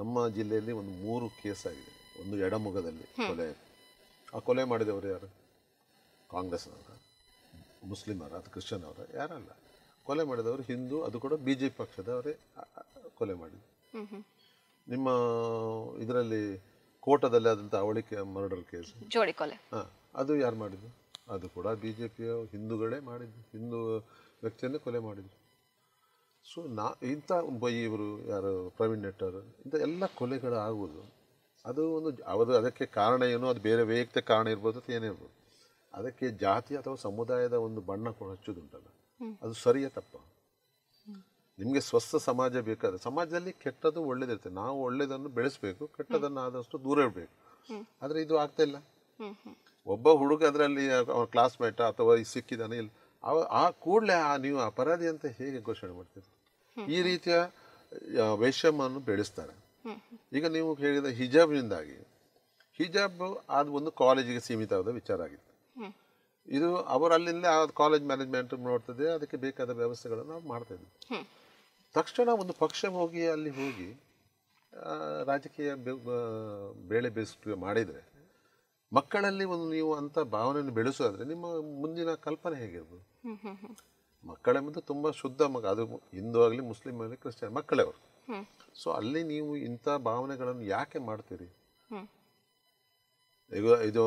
ನಮ್ಮ ಜಿಲ್ಲೆಯಲ್ಲಿ ಒಂದು ಮೂರು ಕೇಸ್ ಆಗಿದೆ. ಒಂದು ಎಡಮುಗದಲ್ಲಿ ಕೊಲೆ. ಆ ಕೊಲೆ ಮಾಡಿದವರು ಯಾರು? ಕಾಂಗ್ರೆಸ್ನವರ, ಮುಸ್ಲಿಮರ, ಅದು ಕ್ರಿಶ್ಚಿಯನ್ ಅವರ, ಯಾರಲ್ಲ. ಕೊಲೆ ಮಾಡಿದವರು ಹಿಂದೂ, ಅದು ಕೂಡ ಬಿ ಜೆ ಪಿ ಪಕ್ಷದವರೇ ಕೊಲೆ ಮಾಡಿದ್ರು. ನಿಮ್ಮ ಇದರಲ್ಲಿ ಕೋಟದಲ್ಲಿ ಆದಂಥ ಅವಳಿ ಮರ್ಡರ್ ಕೇಸ್, ಜೋಡಿ ಕೊಲೆ, ಹಾಂ, ಅದು ಯಾರು ಮಾಡಿದ್ರು? ಅದು ಕೂಡ ಬಿ ಜೆ ಪಿಯ ಹಿಂದೂಗಳೇ ಮಾಡಿದ್ರು, ಹಿಂದೂ ವ್ಯಕ್ತಿಯನ್ನೇ ಕೊಲೆ ಮಾಡಿದ್ರು. ಸೊ ನಾ ಇಂಥ ಇವರು ಯಾರು ಪ್ರವೀಣ್ ನೆಟ್ಟರು, ಇಂಥ ಎಲ್ಲ ಕೊಲೆಗಳು ಆಗುವುದು ಅದು ಒಂದು ಅವರು ಅದಕ್ಕೆ ಕಾರಣ ಏನು, ಅದು ಬೇರೆ ವೈಯಕ್ತಿಕ ಕಾರಣ ಇರ್ಬೋದು ಅಥವಾ ಏನೇ ಇರ್ಬೋದು. ಅದಕ್ಕೆ ಜಾತಿ ಅಥವಾ ಸಮುದಾಯದ ಒಂದು ಬಣ್ಣ ಹಚ್ಚೋದುಂಟಲ್ಲ, ಅದು ಸರಿಯೇ ತಪ್ಪ? ನಿಮಗೆ ಸ್ವಸ್ಥ ಸಮಾಜ ಬೇಕಾದ್ರೆ ಸಮಾಜದಲ್ಲಿ ಕೆಟ್ಟದ್ದು ಒಳ್ಳೇದಿರುತ್ತೆ. ನಾವು ಒಳ್ಳೇದನ್ನು ಬೆಳೆಸಬೇಕು, ಕೆಟ್ಟದನ್ನು ಆದಷ್ಟು ದೂರ ಇಡಬೇಕು. ಆದರೆ ಇದು ಆಗ್ತಾ ಇಲ್ಲ. ಒಬ್ಬ ಹುಡುಗ ಅದರಲ್ಲಿ ಅವ್ರ ಕ್ಲಾಸ್ಮೇಟ ಅಥವಾ ಸಿಕ್ಕಿದಾನೆ ಇಲ್ಲ, ಅವ ಆ ಕೂಡಲೇ ನೀವು ಅಪರಾಧಿ ಅಂತ ಹೇಗೆ ಘೋಷಣೆ ಮಾಡ್ತೀರಿ? ಈ ರೀತಿಯ ವೈಷಮ್ಯವನ್ನು ಬೆಳೆಸ್ತಾರೆ. ಈಗ ನೀವು ಹೇಳಿದ ಹಿಜಾಬ್ನಿಂದಾಗಿ, ಹಿಜಾಬ್ ಅದು ಒಂದು ಕಾಲೇಜಿಗೆ ಸೀಮಿತವಾದ ವಿಚಾರ ಆಗಿತ್ತು. ಇದು ಅವರಲ್ಲಿಂದ ಕಾಲೇಜ್ ಮ್ಯಾನೇಜ್ಮೆಂಟ್ ನೋಡ್ತದೆ, ಅದಕ್ಕೆ ಬೇಕಾದ ವ್ಯವಸ್ಥೆಗಳನ್ನು ನಾವು ಮಾಡ್ತಾ ಇದ್ವಿ. ತಕ್ಷಣ ಒಂದು ಪಕ್ಷ ಹೋಗಿ ಅಲ್ಲಿ ಹೋಗಿ ರಾಜಕೀಯ ಬೇಳೆ ಬೇಯಿಸ್ತು ಮಾಡಿದರೆ, ಮಕ್ಕಳಲ್ಲಿ ಒಂದು ನೀವು ಅಂಥ ಭಾವನೆಯನ್ನು ಬೆಳೆಸೋದಾದರೆ ನಿಮ್ಮ ಮುಂದಿನ ಕಲ್ಪನೆ ಹೇಗಿರ್ಬೋದು? ಮಕ್ಕಳೇ ಮುಂದೆ ತುಂಬ ಶುದ್ಧ ಮಗ, ಅದು ಹಿಂದೂ ಆಗಲಿ ಮುಸ್ಲಿಮ್ ಆಗಲಿ ಕ್ರಿಶ್ಚಿಯನ್ ಮಕ್ಕಳೇ ಅವರು. ಸೊ ಅಲ್ಲಿ ನೀವು ಇಂಥ ಭಾವನೆಗಳನ್ನು ಯಾಕೆ ಮಾಡ್ತೀರಿ? ಈಗ ಇದು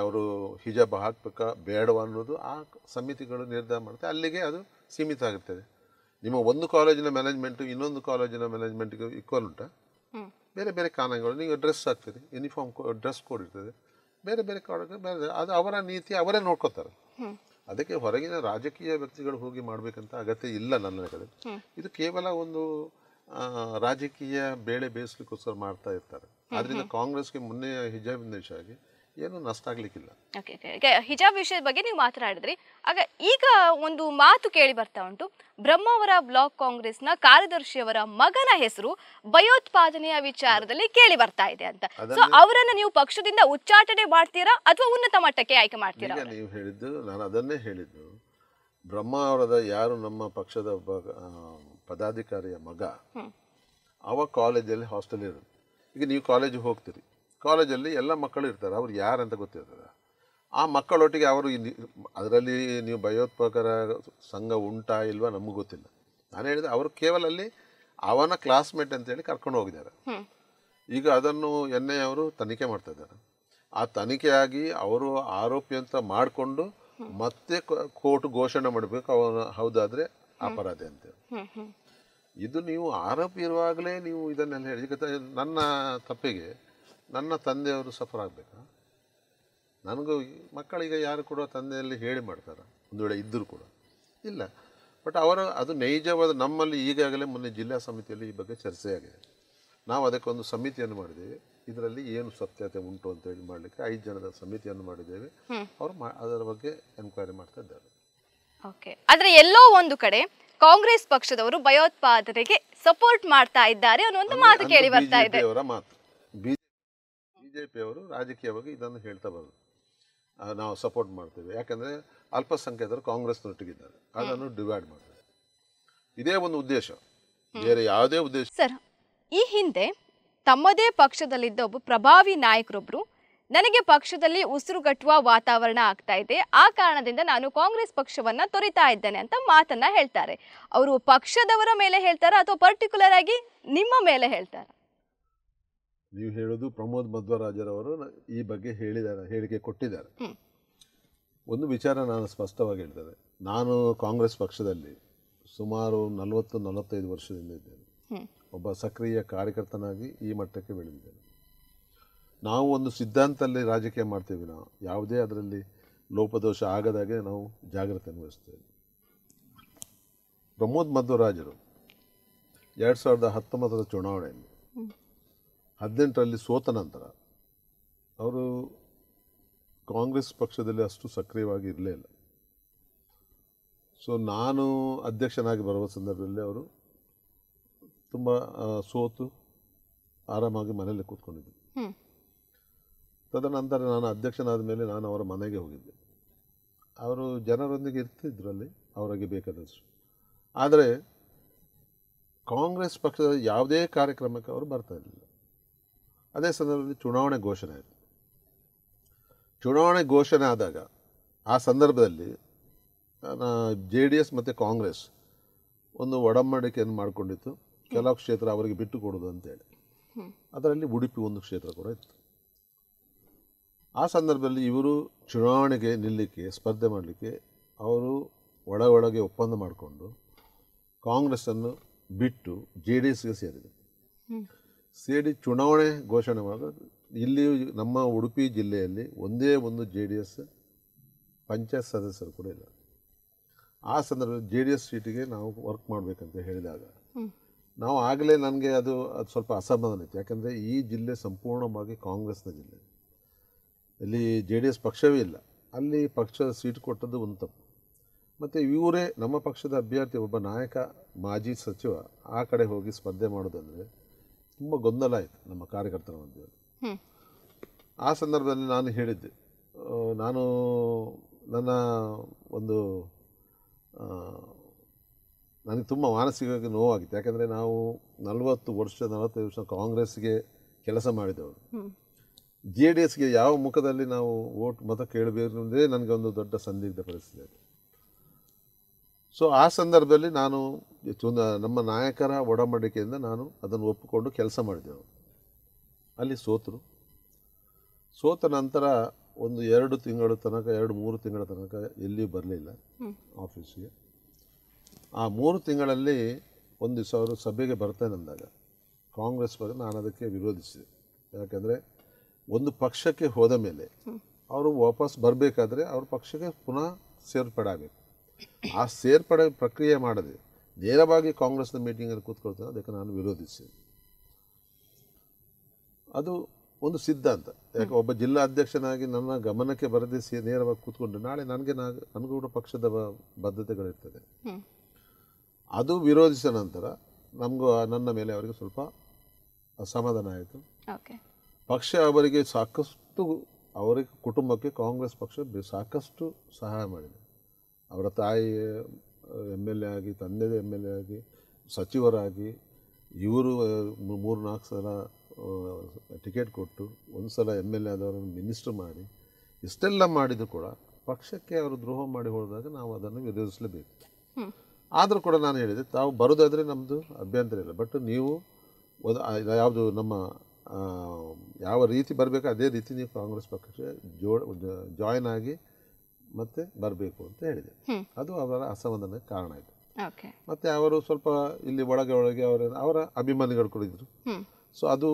ಅವರು ಹಿಜಾಬ್ ಹಾಕಬೇಕಾ ಬೇಡವಾ ಅನ್ನೋದು ಆ ಸಮಿತಿಗಳು ನಿರ್ಧಾರ ಮಾಡುತ್ತೆ. ಅಲ್ಲಿಗೆ ಅದು ಸೀಮಿತ ಆಗಿರ್ತದೆ. ನಿಮ್ಮ ಒಂದು ಕಾಲೇಜಿನ ಮ್ಯಾನೇಜ್ಮೆಂಟು ಇನ್ನೊಂದು ಕಾಲೇಜಿನ ಮ್ಯಾನೇಜ್ಮೆಂಟ್ಗೆ ಈಕ್ವಲ್ ಉಂಟಾ? ಬೇರೆ ಬೇರೆ ಕಾರಣಗಳು. ನೀವು ಡ್ರೆಸ್ ಹಾಕ್ತೀರಿ, ಯೂನಿಫಾರ್ಮ್ ಡ್ರೆಸ್ ಕೋಡ್ ಇರ್ತದೆ, ಬೇರೆ ಬೇರೆ ಕಾರಣಗಳು ಬೇರೆ. ಅದು ಅವರ ನೀತಿ, ಅವರೇ ನೋಡ್ಕೋತಾರೆ. ಅದಕ್ಕೆ ಹೊರಗಿನ ರಾಜಕೀಯ ವ್ಯಕ್ತಿಗಳು ಹೋಗಿ ಮಾಡಬೇಕಂತ ಅಗತ್ಯ ಇಲ್ಲ ನನ್ನ ಲೆಕ್ಕದಲ್ಲಿ. ಇದು ಕೇವಲ ಒಂದು ರಾಜಕೀಯ ಬೇಳೆ ಬೇಯಿಸ್ಲಿಕ್ಕೋಸ್ಕರ ಮಾಡ್ತಾ ಇರ್ತಾರೆ. ಆದ್ದರಿಂದ ಕಾಂಗ್ರೆಸ್ಗೆ ಮೊನ್ನೆ ಹಿಜಾಬಿನ ವಿಷಯ ಆಗಿ ಏನು ನಷ್ಟ ಆಗಲಿಕ್ಕಿಲ್ಲ. ಓಕೆ ಓಕೆ, ಹಿಜಾಬ್ ವಿಷಯದ ಬಗ್ಗೆ ನೀವು ಮಾತನಾಡಿದ್ರಿ. ಆಗ ಈಗ ಒಂದು ಮಾತು ಕೇಳಿ ಬರ್ತಾ ಉಂಟು, ಬ್ರಹ್ಮಾವರ ಬ್ಲಾಕ್ ಕಾಂಗ್ರೆಸ್ನ ಕಾರ್ಯದರ್ಶಿಯವರ ಮಗನ ಹೆಸರು ಭಯೋತ್ಪಾದನೆಯ ವಿಚಾರದಲ್ಲಿ ಕೇಳಿ ಬರ್ತಾ ಇದೆ ಅಂತ. ಸೊ ಅವರನ್ನು ನೀವು ಪಕ್ಷದಿಂದ ಉಚ್ಚಾಟನೆ ಮಾಡ್ತೀರಾ ಅಥವಾ ಉನ್ನತ ಮಟ್ಟಕ್ಕೆ ಆಯ್ಕೆ ಮಾಡ್ತೀರಾ? ನೀವು ಹೇಳಿದ್ದು ನಾನು ಅದನ್ನೇ ಹೇಳಿದ್ದು. ಬ್ರಹ್ಮಾವರದ ಯಾರು ನಮ್ಮ ಪಕ್ಷದ ಪದಾಧಿಕಾರಿಯ ಮಗ, ಅವ ಕಾಲೇಜಲ್ಲಿ ಹಾಸ್ಟೆಲ್ ಇರೋದು. ಈಗ ನೀವು ಕಾಲೇಜಿಗೆ ಹೋಗ್ತೀರಿ, ಕಾಲೇಜಲ್ಲಿ ಎಲ್ಲ ಮಕ್ಕಳು ಇರ್ತಾರೆ, ಅವ್ರು ಯಾರಂತ ಗೊತ್ತಿರ್ತದೆ. ಆ ಮಕ್ಕಳೊಟ್ಟಿಗೆ ಅವರು ಇಲ್ಲಿ ಅದರಲ್ಲಿ ನೀವು ಭಯೋತ್ಪಾದಕರ ಸಂಘ ಉಂಟಾ ಇಲ್ವಾ ನಮಗೂ ಗೊತ್ತಿಲ್ಲ. ನಾನು ಹೇಳಿದೆ ಅವರು ಕೇವಲ ಅಲ್ಲಿ ಅವನ ಕ್ಲಾಸ್ಮೇಟ್ ಅಂತೇಳಿ ಕರ್ಕೊಂಡು ಹೋಗಿದ್ದಾರೆ. ಈಗ ಅದನ್ನು ಎನ್ ಐ ಅವರು ತನಿಖೆ ಮಾಡ್ತಾ ಇದ್ದಾರೆ. ಆ ತನಿಖೆಯಾಗಿ ಅವರು ಆರೋಪಿ ಅಂತ ಮಾಡಿಕೊಂಡು ಮತ್ತೆ ಕೋರ್ಟ್ ಘೋಷಣೆ ಮಾಡಬೇಕು ಅವನು ಹೌದಾದರೆ ಅಪರಾಧಿ ಅಂತೇಳಿ. ಇದು ನೀವು ಆರೋಪಿ ಇರುವಾಗಲೇ ನೀವು ಇದನ್ನೆಲ್ಲ ಹೇಳಿ. ನನ್ನ ತಪ್ಪಿಗೆ ನನ್ನ ತಂದೆಯವರು ಸಫರ್ ಆಗಬೇಕಾ? ನನಗೂ ಮಕ್ಕಳಿಗೆ ಯಾರು ಕೂಡ ತಂದೆಯಲ್ಲಿ ಹೇಳಿ ಮಾಡ್ತಾರೆ, ಒಂದು ವೇಳೆ ಇದ್ದರೂ ಕೂಡ ಇಲ್ಲ. ಬಟ್ ಅವರು ಅದು ನೈಜವಾದ. ನಮ್ಮಲ್ಲಿ ಈಗಾಗಲೇ ಮೊನ್ನೆ ಜಿಲ್ಲಾ ಸಮಿತಿಯಲ್ಲಿ ಈ ಬಗ್ಗೆ ಚರ್ಚೆಯಾಗಿದೆ. ನಾವು ಅದಕ್ಕೊಂದು ಸಮಿತಿಯನ್ನು ಮಾಡಿದ್ದೇವೆ. ಇದರಲ್ಲಿ ಏನು ಸತ್ಯತೆ ಉಂಟು ಅಂತೇಳಿ ಮಾಡಲಿಕ್ಕೆ ಐದು ಜನದ ಸಮಿತಿಯನ್ನು ಮಾಡಿದ್ದೇವೆ. ಅವರು ಅದರ ಬಗ್ಗೆ ಎನ್ಕ್ವೈರಿ ಮಾಡ್ತಾ ಇದ್ದಾರೆ. ಓಕೆ, ಆದರೆ ಎಲ್ಲೋ ಒಂದು ಕಡೆ ಕಾಂಗ್ರೆಸ್ ಪಕ್ಷದವರು ಭಯೋತ್ಪಾದನೆಗೆ ಸಪೋರ್ಟ್ ಮಾಡ್ತಾ ಇದ್ದಾರೆ ಅನ್ನೋ ಒಂದು ಮಾತು ಕೇಳಿ ಬರ್ತಾ ಇದೆ. ಅವರ ಮಾತು ಬಿಜೆಪಿಯವರು ರಾಜಕೀಯವಾಗಿ ಇದನ್ನು ಹೇಳ್ತಾ ಬರೋದು, ನಾವು ಸಪೋರ್ಟ್ ಮಾಡ್ತೇವೆ ಯಾಕಂದರೆ ಅಲ್ಪಸಂಖ್ಯಾತರು ಕಾಂಗ್ರೆಸ್ನೊಟ್ಟಿಗಿದ್ದಾರೆ, ಅದನ್ನು ಡಿವೈಡ್ ಮಾಡ್ತಾರೆ. ಇದೇ ಒಂದು ಉದ್ದೇಶ, ಬೇರೆ ಯಾವುದೇ ಉದ್ದೇಶ. ಸರ್, ಈ ಹಿಂದೆ ತಮ್ಮದೇ ಪಕ್ಷದಲ್ಲಿದ್ದ ಒಬ್ಬ ಪ್ರಭಾವಿ ನಾಯಕರೊಬ್ಬರು ನನಗೆ ಪಕ್ಷದಲ್ಲಿ ಉಸಿರುಗಟ್ಟುವ ವಾತಾವರಣ ಆಗ್ತಾ ಇದೆ, ಆ ಕಾರಣದಿಂದ ನಾನು ಕಾಂಗ್ರೆಸ್ ಪಕ್ಷವನ್ನು ತೊರಿತಾ ಇದ್ದೇನೆ ಅಂತ ಮಾತನ್ನು ಹೇಳ್ತಾರೆ. ಅವರು ಪಕ್ಷದವರ ಮೇಲೆ ಹೇಳ್ತಾರಾ ಅಥವಾ ಪರ್ಟಿಕ್ಯುಲರ್ ಆಗಿ ನಿಮ್ಮ ಮೇಲೆ ಹೇಳ್ತಾರಾ? ನೀವು ಹೇಳೋದು ಪ್ರಮೋದ್ ಮಧ್ವರಾಜರವರು ಈ ಬಗ್ಗೆ ಹೇಳಿದ್ದಾರೆ, ಹೇಳಿಕೆ ಕೊಟ್ಟಿದ್ದಾರೆ. ಒಂದು ವಿಚಾರ ನಾನು ಸ್ಪಷ್ಟವಾಗಿ ಹೇಳ್ತೇನೆ, ನಾನು ಕಾಂಗ್ರೆಸ್ ಪಕ್ಷದಲ್ಲಿ ಸುಮಾರು ನಲವತ್ತು ನಲವತ್ತೈದು ವರ್ಷದಿಂದ ಇದ್ದೇನೆ. ಒಬ್ಬ ಸಕ್ರಿಯ ಕಾರ್ಯಕರ್ತನಾಗಿ ಈ ಮಟ್ಟಕ್ಕೆ ಬೆಳೆದಿದ್ದೇನೆ. ನಾವು ಒಂದು ಸಿದ್ಧಾಂತದಲ್ಲಿ ರಾಜಕೀಯ ಮಾಡ್ತೀವಿ. ನಾವು ಯಾವುದೇ ಅದರಲ್ಲಿ ಲೋಪದೋಷ ಆಗದಾಗೆ ನಾವು ಜಾಗ್ರತೆ ಅನ್ವಯಿಸ್ತೇವೆ. ಪ್ರಮೋದ್ ಮಧ್ವರಾಜರು ಎರಡು ಸಾವಿರದ ಹತ್ತೊಂಬತ್ತರ ಚುನಾವಣೆಯಲ್ಲಿ ಹದಿನೆಂಟರಲ್ಲಿ ಸೋತ ನಂತರ ಅವರು ಕಾಂಗ್ರೆಸ್ ಪಕ್ಷದಲ್ಲಿ ಅಷ್ಟು ಸಕ್ರಿಯವಾಗಿ ಇರಲೇ ಇಲ್ಲ. ಸೊ ನಾನು ಅಧ್ಯಕ್ಷನಾಗಿ ಬರುವ ಸಂದರ್ಭದಲ್ಲಿ ಅವರು ತುಂಬ ಸೋತು ಆರಾಮಾಗಿ ಮನೆಯಲ್ಲಿ ಕೂತ್ಕೊಂಡಿದ್ದರು. ತದನಂತರ ನಾನು ಅಧ್ಯಕ್ಷನಾದ ಮೇಲೆ ನಾನು ಅವರ ಮನೆಗೆ ಹೋಗಿದ್ದೆ. ಅವರು ಜನರೊಂದಿಗೆ ಇರ್ತಿದ್ದರಲ್ಲಿ ಅವರಿಗೆ ಬೇಕಾದಷ್ಟು, ಆದರೆ ಕಾಂಗ್ರೆಸ್ ಪಕ್ಷದ ಯಾವುದೇ ಕಾರ್ಯಕ್ರಮಕ್ಕೆ ಅವರು ಬರ್ತಾ ಇರಲಿಲ್ಲ. ಅದೇ ಸಂದರ್ಭದಲ್ಲಿ ಚುನಾವಣೆ ಘೋಷಣೆ ಆಯಿತು. ಚುನಾವಣೆ ಘೋಷಣೆ ಆದಾಗ ಆ ಸಂದರ್ಭದಲ್ಲಿ ಜೆ ಡಿ ಎಸ್ ಮತ್ತು ಕಾಂಗ್ರೆಸ್ ಒಂದು ಒಡಂಬಡಿಕೆಯನ್ನು ಮಾಡಿಕೊಂಡಿತ್ತು, ಕೆಲವು ಕ್ಷೇತ್ರ ಅವರಿಗೆ ಬಿಟ್ಟು ಕೊಡೋದು ಅಂತೇಳಿ. ಅದರಲ್ಲಿ ಉಡುಪಿ ಒಂದು ಕ್ಷೇತ್ರ ಕೂಡ ಇತ್ತು. ಆ ಸಂದರ್ಭದಲ್ಲಿ ಇವರು ಚುನಾವಣೆಗೆ ನಿಲ್ಲಲಿಕ್ಕೆ, ಸ್ಪರ್ಧೆ ಮಾಡಲಿಕ್ಕೆ ಅವರು ಒಳ ಒಳಗೆ ಒಪ್ಪಂದ ಮಾಡಿಕೊಂಡು ಕಾಂಗ್ರೆಸ್ಸನ್ನು ಬಿಟ್ಟು ಜೆ ಡಿ ಎಸ್ಗೆ ಸೇರಿದರು. ಸೇರಿ ಚುನಾವಣೆ ಘೋಷಣೆ ಮಾಡೋದು. ಇಲ್ಲಿ ನಮ್ಮ ಉಡುಪಿ ಜಿಲ್ಲೆಯಲ್ಲಿ ಒಂದೇ ಒಂದು ಜೆ ಡಿ ಎಸ್ ಪಂಚಾಯತ್ ಸದಸ್ಯರು ಕೂಡ ಇಲ್ಲ. ಆ ಸಂದರ್ಭದಲ್ಲಿ ಜೆ ಡಿ ಎಸ್ ಸೀಟಿಗೆ ನಾವು ವರ್ಕ್ ಮಾಡಬೇಕಂತ ಹೇಳಿದಾಗ ನಾವು ಆಗಲೇ ನನಗೆ ಅದು ಅದು ಸ್ವಲ್ಪ ಅಸಮಾಧಾನ ಇತ್ತು. ಯಾಕಂದರೆ ಈ ಜಿಲ್ಲೆ ಸಂಪೂರ್ಣವಾಗಿ ಕಾಂಗ್ರೆಸ್ನ ಜಿಲ್ಲೆ, ಇಲ್ಲಿ ಜೆ ಡಿ ಎಸ್ ಪಕ್ಷವೇ ಇಲ್ಲ. ಅಲ್ಲಿ ಪಕ್ಷದ ಸೀಟ್ ಕೊಟ್ಟದ್ದು ಒಂದು ತಪ್ಪು. ಮತ್ತು ಇವರೇ ನಮ್ಮ ಪಕ್ಷದ ಅಭ್ಯರ್ಥಿ ಒಬ್ಬ ನಾಯಕ, ಮಾಜಿ ಸಚಿವ, ಆ ಕಡೆ ಹೋಗಿ ಸ್ಪರ್ಧೆ ಮಾಡೋದಂದರೆ ತುಂಬ ಗೊಂದಲ ಆಯಿತು ನಮ್ಮ ಕಾರ್ಯಕರ್ತರ ಮಧ್ಯೆ. ಆ ಸಂದರ್ಭದಲ್ಲಿ ನಾನು ಹೇಳಿದ್ದೆ, ನಾನು ನನ್ನ ಒಂದು ನನಗೆ ತುಂಬ ಮಾನಸಿಕವಾಗಿ ನೋವಾಗಿತ್ತು. ಯಾಕಂದರೆ ನಾವು ನಲವತ್ತು ವರ್ಷ ನಲವತ್ತೈದು ವರ್ಷ ಕಾಂಗ್ರೆಸ್ಗೆ ಕೆಲಸ ಮಾಡಿದವರು, ಜೆ ಡಿ ಎಸ್ಗೆ ಯಾವ ಮುಖದಲ್ಲಿ ನಾವು ಓಟ್ ಮತ ಕೇಳಬೇಕು ಅಂದರೆ ನನಗೆ ಒಂದು ದೊಡ್ಡ ಸಂದಿಗ್ಧ ಪರಿಸ್ಥಿತಿ ಆಯಿತು. ಸೊ ಆ ಸಂದರ್ಭದಲ್ಲಿ ನಾನು ನಮ್ಮ ನಾಯಕರ ಒಡಂಬಡಿಕೆಯಿಂದ ನಾನು ಅದನ್ನು ಒಪ್ಪಿಕೊಂಡು ಕೆಲಸ ಮಾಡಿದೆವು. ಅಲ್ಲಿ ಸೋತರು. ಸೋತ ನಂತರ ಒಂದು ಎರಡು ತಿಂಗಳ ತನಕ, ಎರಡು ಮೂರು ತಿಂಗಳ ತನಕ ಎಲ್ಲಿಯೂ ಬರಲಿಲ್ಲ ಆಫೀಸಿಗೆ. ಆ ಮೂರು ತಿಂಗಳಲ್ಲಿ ಒಂದು ದಿವಸ ಅವರು ಸಭೆಗೆ ಬರ್ತಾನೆ ಅಂದಾಗ ಕಾಂಗ್ರೆಸ್ ಬಗ್ಗೆ ನಾನು ಅದಕ್ಕೆ ವಿರೋಧಿಸಿದೆ. ಯಾಕಂದರೆ ಒಂದು ಪಕ್ಷಕ್ಕೆ ಹೋದ ಮೇಲೆ ಅವರು ವಾಪಸ್ ಬರಬೇಕಾದ್ರೆ ಅವ್ರ ಪಕ್ಷಕ್ಕೆ ಪುನಃ ಸೇರ್ಪಡೆ ಆಗಬೇಕು. ಆ ಸೇರ್ಪಡೆ ಪ್ರಕ್ರಿಯೆ ಮಾಡದೆ ನೇರವಾಗಿ ಕಾಂಗ್ರೆಸ್ನ ಮೀಟಿಂಗಲ್ಲಿ ಕೂತ್ಕೊಳ್ತಾರೆ, ಅದಕ್ಕೆ ನಾನು ವಿರೋಧಿಸಿದೆ. ಅದು ಒಂದು ಸಿದ್ಧಾಂತ. ಯಾಕೆ ಒಬ್ಬ ಜಿಲ್ಲಾಧ್ಯಕ್ಷನಾಗಿ ನನ್ನ ಗಮನಕ್ಕೆ ಬರದೆ ನೇರವಾಗಿ ಕೂತ್ಕೊಂಡು ನಾಳೆ ನನಗೆ ಅನುಗುಣ ಪಕ್ಷದ ಬದ್ಧತೆಗಳಿರ್ತದೆ, ಅದು ವಿರೋಧಿಸಿದ ನಂತರ ನಮಗೂ ನನ್ನ ಮೇಲೆ ಅವರಿಗೆ ಸ್ವಲ್ಪ ಅಸಮಾಧಾನ ಆಯಿತು. ಪಕ್ಷ ಅವರಿಗೆ ಸಾಕಷ್ಟು, ಅವರ ಕುಟುಂಬಕ್ಕೆ ಕಾಂಗ್ರೆಸ್ ಪಕ್ಷ ಸಾಕಷ್ಟು ಸಹಾಯ ಮಾಡಿದೆ. ಅವರ ತಾಯಿ ಎಮ್ ಎಲ್ ಎ ಆಗಿ, ತಂದೆ ಎಮ್ ಎಲ್ ಎ ಆಗಿ, ಸಚಿವರಾಗಿ, ಇವರು ಮೂರು ನಾಲ್ಕು ಸಲ ಟಿಕೆಟ್ ಕೊಟ್ಟು ಒಂದು ಸಲ ಎಮ್ ಎಲ್ ಎ ಆದವರನ್ನು ಮಿನಿಸ್ಟರ್ ಮಾಡಿ ಇಷ್ಟೆಲ್ಲ ಮಾಡಿದ್ರು ಕೂಡ ಪಕ್ಷಕ್ಕೆ ಅವರು ದ್ರೋಹ ಮಾಡಿ ಹೋದಾಗ ನಾವು ಅದನ್ನು ವಿರೋಧಿಸಲೇಬೇಕು. ಆದರೂ ಕೂಡ ನಾನು ಹೇಳಿದೆ, ತಾವು ಬರೋದಾದರೆ ನಮ್ಮದು ಅಭ್ಯಂತರ ಇಲ್ಲ, ಬಟ್ ನೀವು ಯಾವುದು ನಮ್ಮ ಯಾವ ರೀತಿ ಬರಬೇಕು ಅದೇ ರೀತಿ ನೀವು ಕಾಂಗ್ರೆಸ್ ಪಕ್ಷಕ್ಕೆ ಜೋಡ್ ಜಾಯಿನ್ ಆಗಿ ಮತ್ತೆ ಬರಬೇಕು ಅಂತ ಹೇಳಿದೆ. ಅದು ಅವರ ಅಸಮಾಧಾನಕ್ಕೆ ಕಾರಣ ಆಯಿತು. ಮತ್ತು ಅವರು ಸ್ವಲ್ಪ ಇಲ್ಲಿ ಒಳಗೆ ಒಳಗೆ ಅವರ ಅವರ ಅಭಿಮಾನಿಗಳು ಕೂಡ ಇದ್ದರು. ಸೊ ಅದು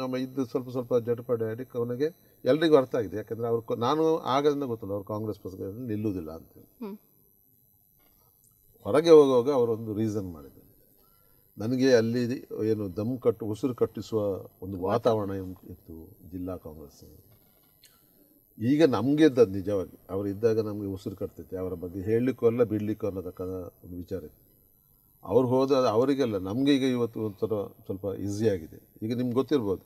ನಮ್ಮ ಇದ್ದು ಸ್ವಲ್ಪ ಸ್ವಲ್ಪ ಜಟಪಡೆ ಆಡಿ ಅವನಿಗೆ ಎಲ್ರಿಗೂ ಅರ್ಥ ಆಗಿದೆ. ಯಾಕಂದರೆ ಅವ್ರು ನಾನು ಆಗದಿಂದ ಗೊತ್ತಲ್ಲ ಅವ್ರು ಕಾಂಗ್ರೆಸ್ ಪಕ್ಷದಲ್ಲಿ ನಿಲ್ಲುವುದಿಲ್ಲ ಅಂತೇಳಿ ಹೊರಗೆ ಹೋಗುವಾಗ ಅವರೊಂದು ರೀಸನ್ ಮಾಡಿದ್ರು. ನನಗೆ ಅಲ್ಲಿ ಏನು ದಮ್ ಕಟ್ಟು ಉಸಿರು ಕಟ್ಟಿಸುವ ಒಂದು ವಾತಾವರಣ ಇತ್ತು ಜಿಲ್ಲಾ ಕಾಂಗ್ರೆಸ್. ಈಗ ನಮಗೆ ಇದ್ದದ್ದು ನಿಜವಾಗಿ ಅವರು ಇದ್ದಾಗ ನಮಗೆ ಉಸಿರು ಕಟ್ತೈತೆ, ಅವರ ಬಗ್ಗೆ ಹೇಳಲಿಕ್ಕೂ ಅಲ್ಲ ಬಿಡಲಿಕ್ಕೂ ಅನ್ನೋದಕ್ಕ ಒಂದು ವಿಚಾರ ಇತ್ತು. ಅವ್ರು ಹೋದ ಅವರಿಗೆಲ್ಲ ನಮಗೆ ಈಗ ಇವತ್ತು ಒಂಥರ ಸ್ವಲ್ಪ ಈಸಿಯಾಗಿದೆ. ಈಗ ನಿಮ್ಗೆ ಗೊತ್ತಿರ್ಬೋದು,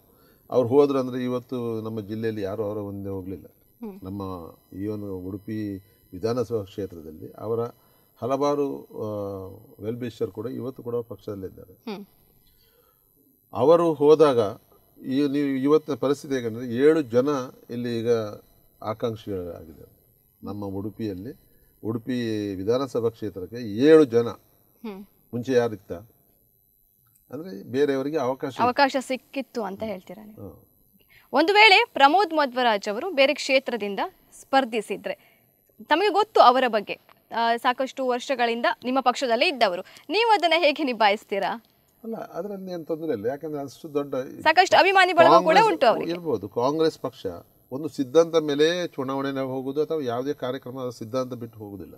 ಅವ್ರು ಹೋದ್ರು ಅಂದರೆ ಇವತ್ತು ನಮ್ಮ ಜಿಲ್ಲೆಯಲ್ಲಿ ಯಾರೂ ಅವರ ಮುಂದೆ ಹೋಗಲಿಲ್ಲ. ನಮ್ಮ ಈ ಒಂದು ಉಡುಪಿ ವಿಧಾನಸಭಾ ಕ್ಷೇತ್ರದಲ್ಲಿ ಅವರ ಹಲವಾರು ವೆಲ್ ವಿಷರ್ ಕೂಡ ಇವತ್ತು ಕೂಡ ಪಕ್ಷದಲ್ಲಿದ್ದಾರೆ. ಅವರು ಹೋದಾಗ ಈ ನೀವು ಇವತ್ತಿನ ಪರಿಸ್ಥಿತಿ ಹೇಗೆಂದರೆ ಏಳು ಜನ ಇಲ್ಲಿ ಈಗ ಆಕಾಂಕ್ಷಿಗಳಾಗಿದ್ದಾರೆ ನಮ್ಮ ಉಡುಪಿಯಲ್ಲಿ. ಉಡುಪಿ ವಿಧಾನಸಭಾ ಕ್ಷೇತ್ರಕ್ಕೆ ಏಳು ಜನ, ಮುಂಚೆ ಯಾರಿತ್ತ ಅಂದರೆ ಬೇರೆಯವರಿಗೆ ಅವಕಾಶ ಅವಕಾಶ ಸಿಕ್ಕಿತ್ತು ಅಂತ ಹೇಳ್ತೀರಾ ನೀವು. ಒಂದು ವೇಳೆ ಪ್ರಮೋದ್ ಮಧ್ವರಾಜ್ ಅವರು ಬೇರೆ ಕ್ಷೇತ್ರದಿಂದ ಸ್ಪರ್ಧಿಸಿದರೆ, ತಮಗೆ ಗೊತ್ತು ಅವರ ಬಗ್ಗೆ, ಸಾಕಷ್ಟು ವರ್ಷಗಳಿಂದ ನಿಮ್ಮ ಪಕ್ಷದಲ್ಲೇ ಇದ್ದವರು, ನೀವು ಅದನ್ನ ಹೇಗೆ ನಿಭಾಯಿಸ್ತೀರಾ? ಅಲ್ಲ, ಅದರಲ್ಲಿ ಏನು ತೊಂದರೆ ಇಲ್ಲ. ಯಾಕಂದ್ರೆ ಅಷ್ಟು ದೊಡ್ಡ ಸಾಕಷ್ಟು ಅಭಿಮಾನಿ ಬಳಗ ಕೂಡ ಉಂಟು ಇರ್ಬೋದು. ಕಾಂಗ್ರೆಸ್ ಪಕ್ಷ ಒಂದು ಸಿದ್ಧಾಂತ ಮೇಲೆ ಚುನಾವಣೆ ಹೋಗುದು ಅಥವಾ ಯಾವುದೇ ಕಾರ್ಯಕ್ರಮ ಸಿದ್ಧಾಂತ ಬಿಟ್ಟು ಹೋಗುದಿಲ್ಲ.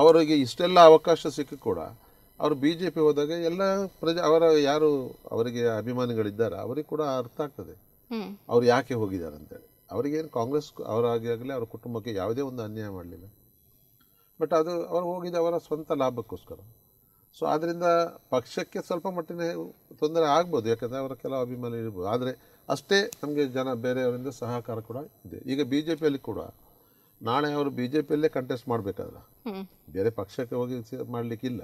ಅವರಿಗೆ ಇಷ್ಟೆಲ್ಲ ಅವಕಾಶ ಸಿಕ್ಕಿ ಕೂಡ ಅವರು ಬಿ ಜೆ ಪಿ ಹೋದಾಗ ಎಲ್ಲ ಪ್ರಜೆ ಅವರ ಯಾರು ಅವರಿಗೆ ಅಭಿಮಾನಿಗಳಿದ್ದಾರೆ ಅವ್ರಿಗೆ ಕೂಡ ಅರ್ಥ ಆಗ್ತದೆ ಅವ್ರು ಯಾಕೆ ಹೋಗಿದ್ದಾರೆ ಅಂತೇಳಿ. ಅವರಿಗೇನು ಕಾಂಗ್ರೆಸ್ ಅವರಾಗಿಯಾಗಲಿ ಅವ್ರ ಕುಟುಂಬಕ್ಕೆ ಯಾವುದೇ ಒಂದು ಅನ್ಯಾಯ ಮಾಡಲಿಲ್ಲ, ಬಟ್ ಅದು ಅವರು ಹೋಗಿದ್ದು ಅವರ ಸ್ವಂತ ಲಾಭಕ್ಕೋಸ್ಕರ. ಸೊ ಆದ್ದರಿಂದ ಪಕ್ಷಕ್ಕೆ ಸ್ವಲ್ಪ ಮಟ್ಟಿನ ತೊಂದರೆ ಆಗ್ಬೋದು, ಯಾಕಂದರೆ ಅವರ ಕೆಲವು ಅಭಿಮಾನಿ ಇರ್ಬೋದು. ಆದರೆ ಅಷ್ಟೇ ನಮಗೆ ಜನ ಬೇರೆಯವರಿಂದ ಸಹಕಾರ ಕೂಡ ಇದೆ. ಈಗ ಬಿ ಜೆ ಪಿಯಲ್ಲಿ ಕೂಡ ನಾಳೆ ಅವರು ಬಿ ಜೆ ಪಿಯಲ್ಲೇ ಕಂಟೆಸ್ಟ್ ಮಾಡಬೇಕಾದ್ರ ಬೇರೆ ಪಕ್ಷಕ್ಕೆ ಹೋಗಿ ಮಾಡಲಿಕ್ಕಿಲ್ಲ.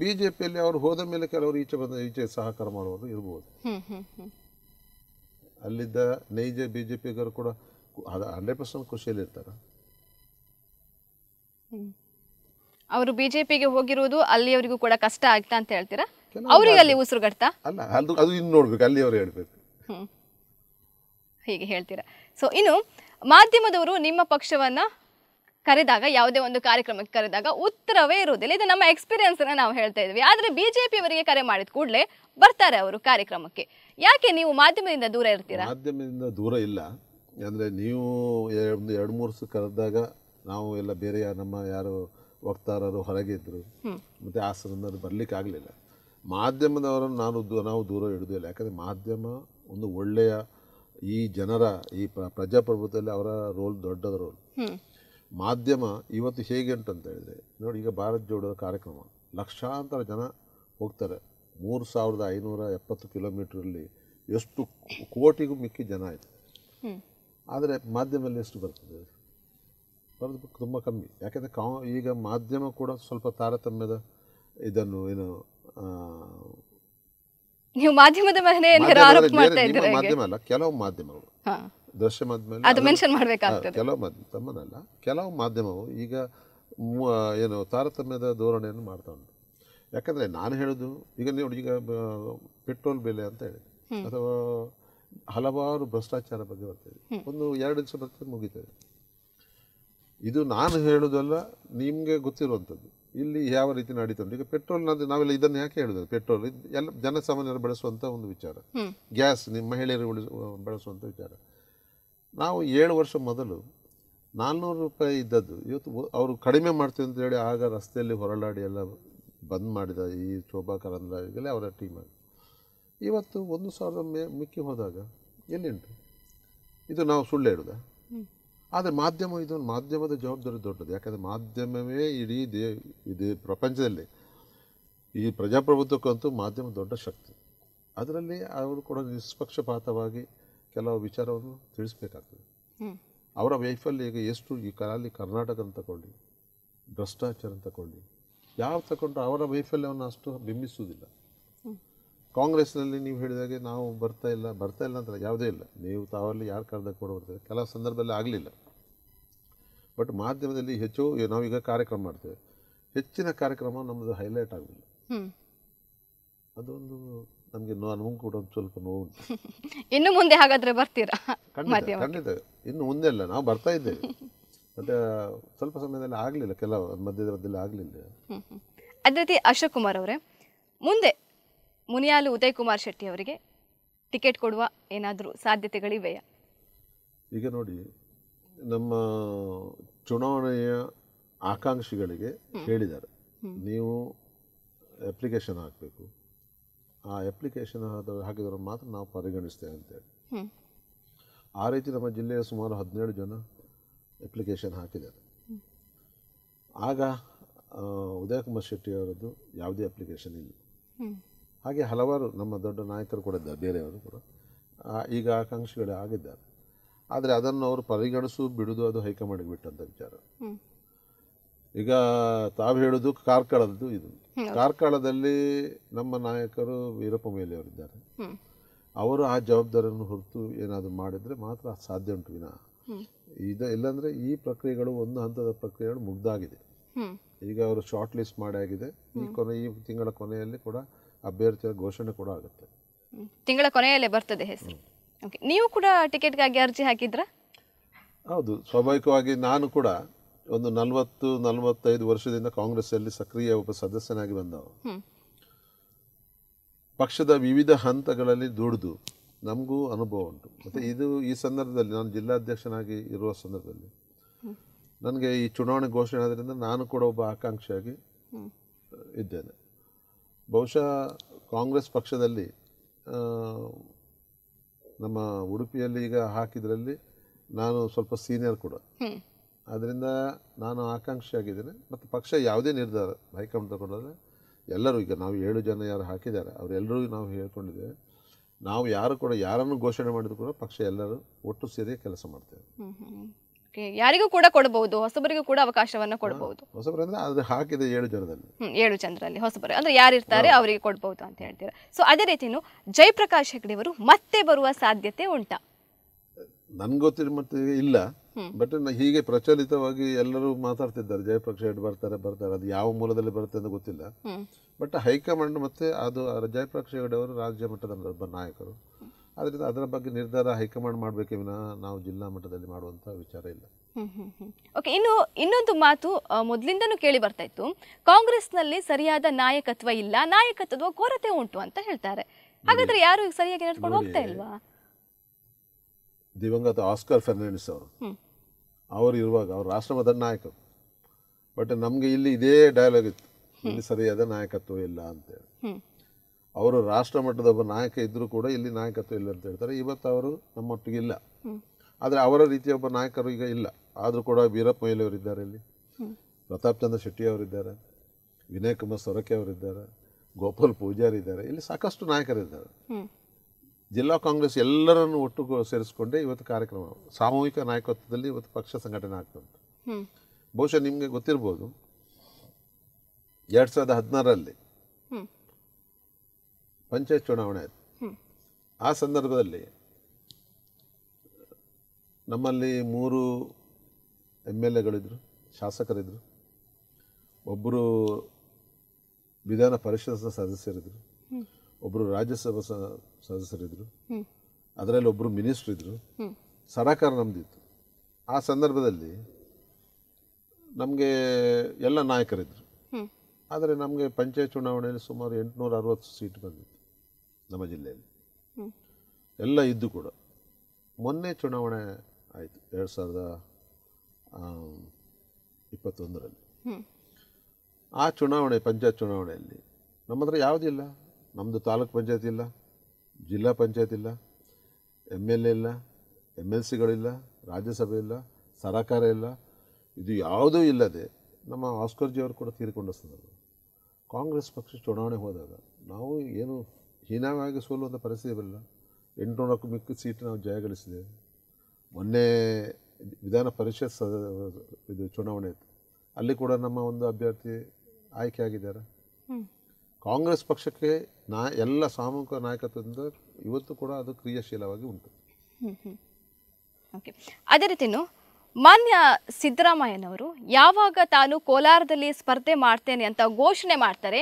ಬಿ ಜೆ ಪಿಯಲ್ಲಿ ಅವರು ಹೋದ ಮೇಲೆ ಕೆಲವರು ಈಚೆ ಬಂದ ಈಚೆ ಸಹಕಾರ ಮಾಡುವವರು ಇರ್ಬೋದು. ಅಲ್ಲಿದ್ದ ನೈಜ ಬಿ ಜೆ ಪಿಗರು ಕೂಡ ಹಂಡ್ರೆಡ್ ಪರ್ಸೆಂಟ್ ಖುಷಿಯಲ್ಲಿರ್ತಾರೆ. ಅವರು ಬಿಜೆಪಿಗೆ ಹೋಗಿರೋದು ಅಲ್ಲಿಯವರಿಗೂ ಕೂಡ ಕಷ್ಟ ಆಗ್ತಾ ಅಂತ ಹೇಳ್ತೀರಾ? ಅವರಿಗೆ ಅಲ್ಲಿ ಉಸಿರುಗಟ್ಟ ಅಲ್ಲ, ಅದು ಇನ್ನು ನೋಡ್ಬೇಕು, ಅಲ್ಲಿ ಅವರು ಹೇಳ್ಬೇಕು ಹೀಗೆ ಹೇಳ್ತೀರಾ. ಸೊ ಇನ್ನು ಮಾಧ್ಯಮದವರು ನಿಮ್ಮ ಪಕ್ಷವನ್ನ ಕರೆದಾಗ, ಯಾವುದೇ ಒಂದು ಕಾರ್ಯಕ್ರಮಕ್ಕೆ ಕರೆದಾಗ ಉತ್ತರವೇ ಇರುವುದಿಲ್ಲ. ಇದು ನಮ್ಮ ಎಕ್ಸ್ಪೀರಿಯನ್ಸ್ ಅನ್ನ ನಾವು ಹೇಳ್ತಾ ಇದ್ವಿ. ಆದ್ರೆ ಬಿಜೆಪಿ ಅವರಿಗೆ ಕರೆ ಮಾಡಿದ ಕೂಡಲೇ ಬರ್ತಾರೆ ಅವರು ಕಾರ್ಯಕ್ರಮಕ್ಕೆ. ಯಾಕೆ ನೀವು ಮಾಧ್ಯಮದಿಂದ ದೂರ ಇರ್ತೀರಾ? ಮಾಧ್ಯಮದಿಂದ ದೂರ ಇಲ್ಲ ಅಂದ್ರೆ ನೀವು ಒಂದು ಎರಡು ಮೂರು ಸಲ ಕರೆದಾಗ ನಾವು ಎಲ್ಲ ಬೇರೆ ನಮ್ಮ ಯಾರು ವಕ್ತಾರರು ಹೊರಗಿದ್ರು ಮತ್ತು ಆ ಸಂದರ್ಭ ಬರಲಿಕ್ಕೆ ಆಗಲಿಲ್ಲ. ಮಾಧ್ಯಮದವರನ್ನು ನಾನು ನಾವು ದೂರ ಹಿಡಿದಿಲ್ಲ. ಯಾಕಂದರೆ ಮಾಧ್ಯಮ ಒಂದು ಒಳ್ಳೆಯ ಈ ಜನರ ಈ ಪ್ರಜಾಪ್ರಭುತ್ವದಲ್ಲಿ ಅವರ ರೋಲ್ ದೊಡ್ಡದ ರೋಲ್. ಮಾಧ್ಯಮ ಇವತ್ತು ಹೇಗೆ ಉಂಟು ಅಂತ ಹೇಳಿದರೆ ನೋಡಿ, ಈಗ ಭಾರತ್ ಜೋಡೋ ಕಾರ್ಯಕ್ರಮ ಲಕ್ಷಾಂತರ ಜನ ಹೋಗ್ತಾರೆ. ಮೂರು ಸಾವಿರದ ಐನೂರ ಎಪ್ಪತ್ತು ಕಿಲೋಮೀಟ್ರಲ್ಲಿ ಎಷ್ಟು ಕೋಟಿಗೂ ಮಿಕ್ಕಿ ಜನ ಆಯಿತು. ಆದರೆ ಮಾಧ್ಯಮದಲ್ಲಿ ಎಷ್ಟು ಬರ್ತದೆ? ಬರೋದು ತುಂಬ ಕಮ್ಮಿ. ಯಾಕೆಂದರೆ ಕಾ ಈಗ ಮಾಧ್ಯಮ ಕೂಡ ಸ್ವಲ್ಪ ತಾರತಮ್ಯದ ಇದನ್ನು ಏನು ನೀವು ಮಾಧ್ಯಮದ ಮೇಲೆ ಮಾಧ್ಯಮ ಅಲ್ಲ, ಕೆಲವು ಮಾಧ್ಯಮಗಳು ದೃಶ್ಯ ಮಾಧ್ಯಮ, ಕೆಲವು ಮಾಧ್ಯಮ ತಮ್ಮನಲ್ಲ, ಕೆಲವು ಮಾಧ್ಯಮವು ಈಗ ಏನು ತಾರತಮ್ಯದ ಧೋರಣೆಯನ್ನು ಮಾಡ್ತಾ ಉಂಟು. ಯಾಕಂದರೆ ನಾನು ಹೇಳೋದು ಈಗ ನೋಡಿ, ಈಗ ಪೆಟ್ರೋಲ್ ಬೆಲೆ ಅಂತ ಹೇಳಿ ಅಥವಾ ಹಲವಾರು ಭ್ರಷ್ಟಾಚಾರ ಬಗ್ಗೆ ಬರ್ತದೆ. ಒಂದು ಎರಡು ದಿವಸ ಬರ್ತದೆ, ಮುಗಿತದೆ. ಇದು ನಾನು ಹೇಳೋದಲ್ಲ, ನಿಮಗೆ ಗೊತ್ತಿರುವಂಥದ್ದು ಇಲ್ಲಿ ಯಾವ ರೀತಿ ನಡೀತು. ಈಗ ಪೆಟ್ರೋಲ್ ನಾವೆಲ್ಲ ಇದನ್ನು ಯಾಕೆ ಹೇಳೋದು? ಪೆಟ್ರೋಲ್ ಎಲ್ಲ ಜನಸಾಮಾನ್ಯರು ಬಳಸುವಂಥ ಒಂದು ವಿಚಾರ. ಗ್ಯಾಸ್ ನಿಮ್ಮ ಮಹಿಳೆಯರು ಬಳಸುವಂಥ ವಿಚಾರ. ನಾವು ಏಳು ವರ್ಷ ಮೊದಲು ನಾಲ್ನೂರು ರೂಪಾಯಿ ಇದ್ದದ್ದು ಇವತ್ತು ಅವರು ಕಡಿಮೆ ಮಾಡ್ತೀವಿ ಅಂತೇಳಿ ಆಗ ರಸ್ತೆಯಲ್ಲಿ ಹೊರಳಾಡಿ ಎಲ್ಲ ಬಂದ್ ಮಾಡಿದ ಈ ಶೋಭಾ ಕರಂದ್ಲಾಜೆಲ್ಲ ಅವರ ಟೀಮ್ ಆಗಿ ಇವತ್ತು ಒಂದು ಸಾವಿರದ ಮೇ ಮಿಕ್ಕಿ ಹೋದಾಗ ಎಲ್ಲಿಂಟು? ಇದು ನಾವು ಸುಳ್ಳು ಹೇಳುವುದಾ? ಆದರೆ ಮಾಧ್ಯಮ ಇದೊಂದು ಮಾಧ್ಯಮದ ಜವಾಬ್ದಾರಿ ದೊಡ್ಡದು. ಯಾಕಂದರೆ ಮಾಧ್ಯಮವೇ ಇಡೀ ದೇ ಇದು ಪ್ರಪಂಚದಲ್ಲಿ ಈ ಪ್ರಜಾಪ್ರಭುತ್ವಕ್ಕಂತೂ ಮಾಧ್ಯಮ ದೊಡ್ಡ ಶಕ್ತಿ. ಅದರಲ್ಲಿ ಅವರು ಕೂಡ ನಿಷ್ಪಕ್ಷಪಾತವಾಗಿ ಕೆಲವು ವಿಚಾರವನ್ನು ತಿಳಿಸಬೇಕಾಗ್ತದೆ. ಅವರ ವೈಫಲ್ಯ ಈಗ ಎಷ್ಟು ಈ ಕಾಲದಲ್ಲಿ ಕರ್ನಾಟಕ ತಗೊಳ್ಳಿ, ಭ್ರಷ್ಟಾಚಾರ ತಗೊಳ್ಳಿ, ಯಾವ ತಗೊಂಡ್ರೆ ಅವರ ವೈಫಲ್ಯವನ್ನು ಅಷ್ಟು ಬಿಂಬಿಸುವುದಿಲ್ಲ. ಕಾಂಗ್ರೆಸ್ನಲ್ಲಿ ನೀವು ಹೇಳಿದಾಗೆ ನಾವು ಬರ್ತಾ ಇಲ್ಲ ಬರ್ತಾ ಇಲ್ಲ ಅಂತ ಯಾವುದೇ ಇಲ್ಲ. ನೀವು ತಾವಲ್ಲಿ ಯಾರು ಕರೆದಾಗ ಕೂಡ ಬರ್ತಾರೆ, ಕೆಲವು ಸಂದರ್ಭದಲ್ಲಿ ಆಗಲಿಲ್ಲ. ಬಟ್ ಮಾಧ್ಯಮದಲ್ಲಿ ಹೆಚ್ಚು ನಾವೀಗ ಕಾರ್ಯಕ್ರಮ ಮಾಡ್ತೇವೆ, ಹೆಚ್ಚಿನ ಕಾರ್ಯಕ್ರಮ ನಮ್ಮದು ಹೈಲೈಟ್ ಆಗಲಿಲ್ಲ. ಅದೊಂದು ನಮಗೆ ನಮಗೂ ಕೂಡ ಒಂದು ಸ್ವಲ್ಪ ನೋವು. ಇನ್ನು ಮುಂದೆ ಹಾಗಾದರೆ ಬರ್ತೀರಾ? ಖಂಡಿತ ಖಂಡಿತ, ಇನ್ನು ಮುಂದೆ ಇಲ್ಲ, ನಾವು ಬರ್ತಾ ಇದ್ದೇವೆ. ಬಟ್ ಸ್ವಲ್ಪ ಸಮಯದಲ್ಲಿ ಆಗಲಿಲ್ಲ, ಕೆಲವು ಮಧ್ಯದ ಮಧ್ಯದಲ್ಲಿ ಆಗಲಿಲ್ಲ. ಅದೇ ರೀತಿ ಅಶೋಕ್ ಕುಮಾರ್ ಅವರೇ, ಮುಂದೆ ಮುನಿಯಾಲು ಉದಯ್ ಕುಮಾರ್ ಶೆಟ್ಟಿ ಅವರಿಗೆ ಟಿಕೆಟ್ ಕೊಡುವ ಏನಾದರೂ ಸಾಧ್ಯತೆಗಳಿವೆಯಾ? ಈಗ ನೋಡಿ, ನಮ್ಮ ಚುನಾವಣೆಯ ಆಕಾಂಕ್ಷಿಗಳಿಗೆ ಹೇಳಿದ್ದಾರೆ, ನೀವು ಅಪ್ಲಿಕೇಶನ್ ಹಾಕಬೇಕು, ಆ ಅಪ್ಲಿಕೇಶನ್ ಹಾಕಿದ್ರೆ ಮಾತ್ರ ನಾವು ಪರಿಗಣಿಸ್ತೇವೆ ಅಂತೇಳಿ. ಆ ರೀತಿ ನಮ್ಮ ಜಿಲ್ಲೆಯ ಸುಮಾರು ಹದಿನೇಳು ಜನ ಅಪ್ಲಿಕೇಶನ್ ಹಾಕಿದ್ದಾರೆ. ಆಗ ಉದಯ್ ಕುಮಾರ್ ಶೆಟ್ಟಿ ಅವರದ್ದು ಯಾವುದೇ ಅಪ್ಲಿಕೇಶನ್ ಇಲ್ಲ. ಹಾಗೆ ಹಲವಾರು ನಮ್ಮ ದೊಡ್ಡ ನಾಯಕರು ಕೂಡ ಇದ್ದಾರೆ, ಬೇರೆಯವರು ಕೂಡ ಈಗ ಆಕಾಂಕ್ಷಿಗಳು ಆಗಿದ್ದಾರೆ. ಆದರೆ ಅದನ್ನು ಅವರು ಪರಿಗಣಿಸು ಬಿಡೋದು ಅದು ಹೈಕಮಾಂಡ್ಗೆ ಬಿಟ್ಟಂಥ ವಿಚಾರ. ಈಗ ತಾವು ಹೇಳೋದು ಕಾರ್ಕಳದ್ದು, ಇದು ಕಾರ್ಕಳದಲ್ಲಿ ನಮ್ಮ ನಾಯಕರು ವೀರಪ್ಪ ಮೊಯ್ಲಿ ಅವರಿದ್ದಾರೆ. ಅವರು ಆ ಜವಾಬ್ದಾರಿಯನ್ನು ಹೊರತು ಏನಾದರೂ ಮಾಡಿದರೆ ಮಾತ್ರ ಸಾಧ್ಯ ಉಂಟು. ವಿನ ಇದು ಇಲ್ಲಾಂದರೆ ಈ ಪ್ರಕ್ರಿಯೆಗಳು ಒಂದು ಹಂತದ ಪ್ರಕ್ರಿಯೆಗಳು ಮುಗ್ದಾಗಿದೆ. ಈಗ ಅವರು ಶಾರ್ಟ್ ಲಿಸ್ಟ್ ಮಾಡಿ ಆಗಿದೆ. ಈ ಕೊನೆ ಈ ತಿಂಗಳ ಕೊನೆಯಲ್ಲಿ ಕೂಡ ಅಭ್ಯರ್ಥಿಯ ಘೋಷಣೆ ಕೂಡ ಆಗುತ್ತೆ, ತಿಂಗಳ ಕೊನೆಯಲ್ಲೇ ಬರ್ತದೆ ಹೆಸರು. ನೀವು ಕೂಡ ಟಿಕೆಟ್ಗಾಗಿ ಅರ್ಜಿ ಹಾಕಿದ್ರಾ? ಹೌದು, ಸ್ವಾಭಾವಿಕವಾಗಿ ನಾನು ಕೂಡ ಒಂದು ನಲವತ್ತು ನಲವತ್ತೈದು ವರ್ಷದಿಂದ ಕಾಂಗ್ರೆಸ್ಸಲ್ಲಿ ಸಕ್ರಿಯ ಒಬ್ಬ ಸದಸ್ಯನಾಗಿ ಬಂದವು. ಪಕ್ಷದ ವಿವಿಧ ಹಂತಗಳಲ್ಲಿ ದುಡಿದು ನಮಗೂ ಅನುಭವ ಉಂಟು. ಮತ್ತು ಇದು ಈ ಸಂದರ್ಭದಲ್ಲಿ ನಾನು ಜಿಲ್ಲಾಧ್ಯಕ್ಷನಾಗಿ ಇರುವ ಸಂದರ್ಭದಲ್ಲಿ ನನಗೆ ಈ ಚುನಾವಣೆ ಘೋಷಣೆ ಆದ್ದರಿಂದ ನಾನು ಕೂಡ ಒಬ್ಬ ಆಕಾಂಕ್ಷಿಯಾಗಿ ಇದ್ದೇನೆ. ಬಹುಶಃ ಕಾಂಗ್ರೆಸ್ ಪಕ್ಷದಲ್ಲಿ ನಮ್ಮ ಉಡುಪಿಯಲ್ಲಿ ಈಗ ಹಾಕಿದ್ರಲ್ಲಿ ನಾನು ಸ್ವಲ್ಪ ಸೀನಿಯರ್ ಕೂಡ, ಆದ್ದರಿಂದ ನಾನು ಆಕಾಂಕ್ಷಿಯಾಗಿದ್ದೇನೆ. ಮತ್ತು ಪಕ್ಷ ಯಾವುದೇ ನಿರ್ಧಾರ ಹೈಕಮಾಂಡ್ ತಗೊಂಡ್ರೆ ಎಲ್ಲರೂ, ಈಗ ನಾವು ಏಳು ಜನ ಯಾರು ಹಾಕಿದ್ದಾರೆ ಅವರೆಲ್ಲರೂ ನಾವು ಹೇಳ್ಕೊಂಡಿದ್ದೇವೆ, ನಾವು ಯಾರು ಕೂಡ ಯಾರನ್ನು ಘೋಷಣೆ ಮಾಡಿದ್ರು ಕೂಡ ಪಕ್ಷ ಎಲ್ಲರೂ ಒಟ್ಟು ಸೇರಿ ಕೆಲಸ ಮಾಡ್ತೇವೆ. ಯಾರಿಗೂ ಕೂಡ ಕೊಡಬಹುದು, ಹೊಸಬರಿಗೂ ಕೂಡ ಅವಕಾಶವನ್ನು ಕೊಡಬಹುದು. ಹೊಸಬರು ಅಂದ್ರೆ ಅದು ಹಾಕಿದ ಏಳು ಜನರಲ್ಲಿ ಏಳು ಜನರಲ್ಲಿ ಹೊಸಬರು ಅಂದ್ರೆ ಯಾರಿರ್ತಾರೆ ಅವರಿಗೆ ಕೊಡಬಹುದು ಅಂತ ಹೇಳ್ತೀರಾ. ಸೊ ಅದೇ ರೀತಿಯೂ ಜಯಪ್ರಕಾಶ್ ಹೆಗ್ಡೆ ಅವರು ಮತ್ತೆ ಬರುವ ಸಾಧ್ಯತೆ ಉಂಟಾ? ನನ್ಗೆ ಗೊತ್ತಿರೋ ಮಟ್ಟಿಗೆ ಇಲ್ಲ. ಬಟ್ ಹೀಗೆ ಪ್ರಚಲಿತವಾಗಿ ಎಲ್ಲರೂ ಮಾತಾಡ್ತಿದ್ದಾರೆ ಜಯಪ್ರಕಾಶ್ ಹೆಗ್ಡೆ ಬರ್ತಾರೆ ಬರ್ತಾರೆ, ಅದು ಯಾವ ಮೂಲದಲ್ಲಿ ಬರುತ್ತೆ ಅಂತ ಗೊತ್ತಿಲ್ಲ. ಬಟ್ ಹೈಕಮಾಂಡ್ ಮತ್ತೆ ಅದು ಜಯಪ್ರಕಾಶ್ ಹೆಗ್ಡೆ ಅವರು ರಾಜ್ಯ ಮಟ್ಟದ ಒಬ್ಬ ನಾಯಕರು, ಅದರಿಂದ ಅದರ ಬಗ್ಗೆ ನಿರ್ಧಾರ ಹೈಕಮಾಂಡ್ ಮಾಡಬೇಕೇ ವಿನಾ ನಾವು ಜಿಲ್ಲಾ ಮಟ್ಟದಲ್ಲಿ ಮಾಡುವಂಥ ವಿಚಾರ ಇಲ್ಲ. ಓಕೆ, ಇನ್ನು ಇನ್ನೊಂದು ಮಾತು ಮೊದಲಿಂದನೂ ಕೇಳಿ ಬರ್ತಾ ಇತ್ತು, ಕಾಂಗ್ರೆಸ್ನಲ್ಲಿ ಸರಿಯಾದ ನಾಯಕತ್ವ ಇಲ್ಲ, ನಾಯಕತ್ವದ ಕೊರತೆ ಉಂಟು ಅಂತ ಹೇಳ್ತಾರೆ. ಹಾಗಾದ್ರೆ ಯಾರು ಸರಿಯಾಗಿ ನಡೆದುಕೊಂಡು ಹೋಗ್ತಾ ಇಲ್ವಾ? ದಿವಂಗತ ಆಸ್ಕರ್ ಫೆರ್ನಾಂಡಿಸ್ ಅವರು ಅವರು ಇರುವಾಗ ಅವರು ರಾಷ್ಟ್ರಮಟ್ಟದ ನಾಯಕರು. ಬಟ್ ನಮಗೆ ಇಲ್ಲಿ ಇದೇ ಡೈಲಾಗ್ ಇತ್ತು, ಇಲ್ಲಿ ಸರಿಯಾದ ನಾಯಕತ್ವ ಇಲ್ಲ ಅಂತೇಳಿ. ಅವರು ರಾಷ್ಟ್ರ ಮಟ್ಟದ ಒಬ್ಬ ನಾಯಕ ಇದ್ದರೂ ಕೂಡ ಇಲ್ಲಿ ನಾಯಕತ್ವ ಇಲ್ಲ ಅಂತ ಹೇಳ್ತಾರೆ. ಇವತ್ತು ಅವರು ನಮ್ಮೊಟ್ಟಿಗೆ ಇಲ್ಲ, ಆದರೆ ಅವರ ರೀತಿಯ ಒಬ್ಬ ನಾಯಕರು ಈಗ ಇಲ್ಲ. ಆದರೂ ಕೂಡ ವೀರಪ್ಪ ಮೊಯ್ಲಿ ಅವರಿದ್ದಾರೆ, ಇಲ್ಲಿ ಪ್ರತಾಪ್ ಚಂದ್ರ ಶೆಟ್ಟಿ ಅವರಿದ್ದಾರೆ, ವಿನಯ್ ಕುಮಾರ್ ಸೊರಕೆ ಅವರಿದ್ದಾರೆ, ಗೋಪಾಲ್ ಪೂಜಾರಿ ಇದ್ದಾರೆ, ಇಲ್ಲಿ ಸಾಕಷ್ಟು ನಾಯಕರಿದ್ದಾರೆ. ಜಿಲ್ಲಾ ಕಾಂಗ್ರೆಸ್ ಎಲ್ಲರನ್ನು ಒಟ್ಟು ಸೇರಿಸಿಕೊಂಡೇ ಇವತ್ತು ಕಾರ್ಯಕ್ರಮ ಸಾಮೂಹಿಕ ನಾಯಕತ್ವದಲ್ಲಿ ಇವತ್ತು ಪಕ್ಷ ಸಂಘಟನೆ ಆಗ್ತಾ ಉಂಟು. ಬಹುಶಃ ನಿಮಗೆ ಗೊತ್ತಿರ್ಬೋದು, ಎರಡು ಸಾವಿರದ ಹದಿನಾರರಲ್ಲಿ ಪಂಚಾಯತ್ ಚುನಾವಣೆ ಆಯಿತು. ಆ ಸಂದರ್ಭದಲ್ಲಿ ನಮ್ಮಲ್ಲಿ ಮೂರು ಎಮ್ ಎಲ್ ಎಗಳಿದ್ದರು, ಶಾಸಕರಿದ್ದರು, ಒಬ್ಬರು ವಿಧಾನ ಪರಿಷತ್ನ ಸದಸ್ಯರಿದ್ದರು, ಒಬ್ಬರು ರಾಜ್ಯಸಭಾ ಸದಸ್ಯರಿದ್ದರು, ಅದರಲ್ಲಿ ಒಬ್ಬರು ಮಿನಿಸ್ಟ್ರ್ ಇದ್ದರು. ಸರ್ಕಾರ ನಮ್ಮದಿತ್ತು. ಆ ಸಂದರ್ಭದಲ್ಲಿ ನಮಗೆ ಎಲ್ಲ ನಾಯಕರಿದ್ದರು, ಆದರೆ ನಮಗೆ ಪಂಚಾಯತ್ ಚುನಾವಣೆಯಲ್ಲಿ ಸುಮಾರು ಎಂಟುನೂರ ಅರವತ್ತು ಸೀಟ್ ಬಂದಿತ್ತು ನಮ್ಮ ಜಿಲ್ಲೆಯಲ್ಲಿ, ಎಲ್ಲ ಇದ್ದು ಕೂಡ. ಮೊನ್ನೆ ಚುನಾವಣೆ ಆಯಿತು ಎರಡು ಸಾವಿರದ ಇಪ್ಪತ್ತೊಂದರಲ್ಲಿ. ಆ ಚುನಾವಣೆ ಪಂಚಾಯತ್ ಚುನಾವಣೆಯಲ್ಲಿ ನಮ್ಮ ಹತ್ರ ಯಾವುದಿಲ್ಲ, ನಮ್ಮದು ತಾಲೂಕ್ ಪಂಚಾಯತ್ ಇಲ್ಲ, ಜಿಲ್ಲಾ ಪಂಚಾಯತ್ ಇಲ್ಲ, ಎಮ್ ಎಲ್ ಎ ಇಲ್ಲ, ಎಮ್ ಎಲ್ ಸಿಗಳಿಲ್ಲ, ರಾಜ್ಯಸಭೆ ಇಲ್ಲ, ಸರಕಾರ ಇಲ್ಲ, ಇದು ಯಾವುದೂ ಇಲ್ಲದೆ ನಮ್ಮ ಆಸ್ಕರ್ಜಿಯವರು ಕೂಡ ತೀರಿಕೊಂಡ ಸಂದರ್ಭ ಕಾಂಗ್ರೆಸ್ ಪಕ್ಷ ಚುನಾವಣೆ ಹೋದಾಗ ನಾವು ಏನು ಹೀನಾಯವಾಗಿ ಸೋಲುವಂಥ ಪರಿಸ್ಥಿತಿ ಬರಲಿಲ್ಲ. ಎಂಟುನೂರಕ್ಕೂ ಮಿಕ್ಕ ಸೀಟ್ ನಾವು ಜಯಗಳಿಸಿದ್ದೇವೆ. ಮೊನ್ನೆ ವಿಧಾನ ಪರಿಷತ್ ಸದ ಇದು ಚುನಾವಣೆ ಇತ್ತು, ಅಲ್ಲಿ ಕೂಡ ನಮ್ಮ ಒಂದು ಅಭ್ಯರ್ಥಿ ಆಯ್ಕೆ ಆಗಿದ್ದಾರೆ. ಕಾಂಗ್ರೆಸ್ ಪಕ್ಷಕ್ಕೆ ನಾ ಎಲ್ಲ ಸಾಮೂಹಿಕ ನಾಯಕತ್ವದಿಂದ ಇವತ್ತು ಕೂಡ ಅದು ಕ್ರಿಯಾಶೀಲವಾಗಿ ಉಂಟು. ಓಕೆ, ಅದೇ ರೀತಿ ಮಾನ್ಯ ಸಿದ್ದರಾಮಯ್ಯನವರು ಯಾವಾಗ ತಾನು ಕೋಲಾರದಲ್ಲಿ ಸ್ಪರ್ಧೆ ಮಾಡ್ತೇನೆ ಅಂತ ಘೋಷಣೆ ಮಾಡ್ತಾರೆ,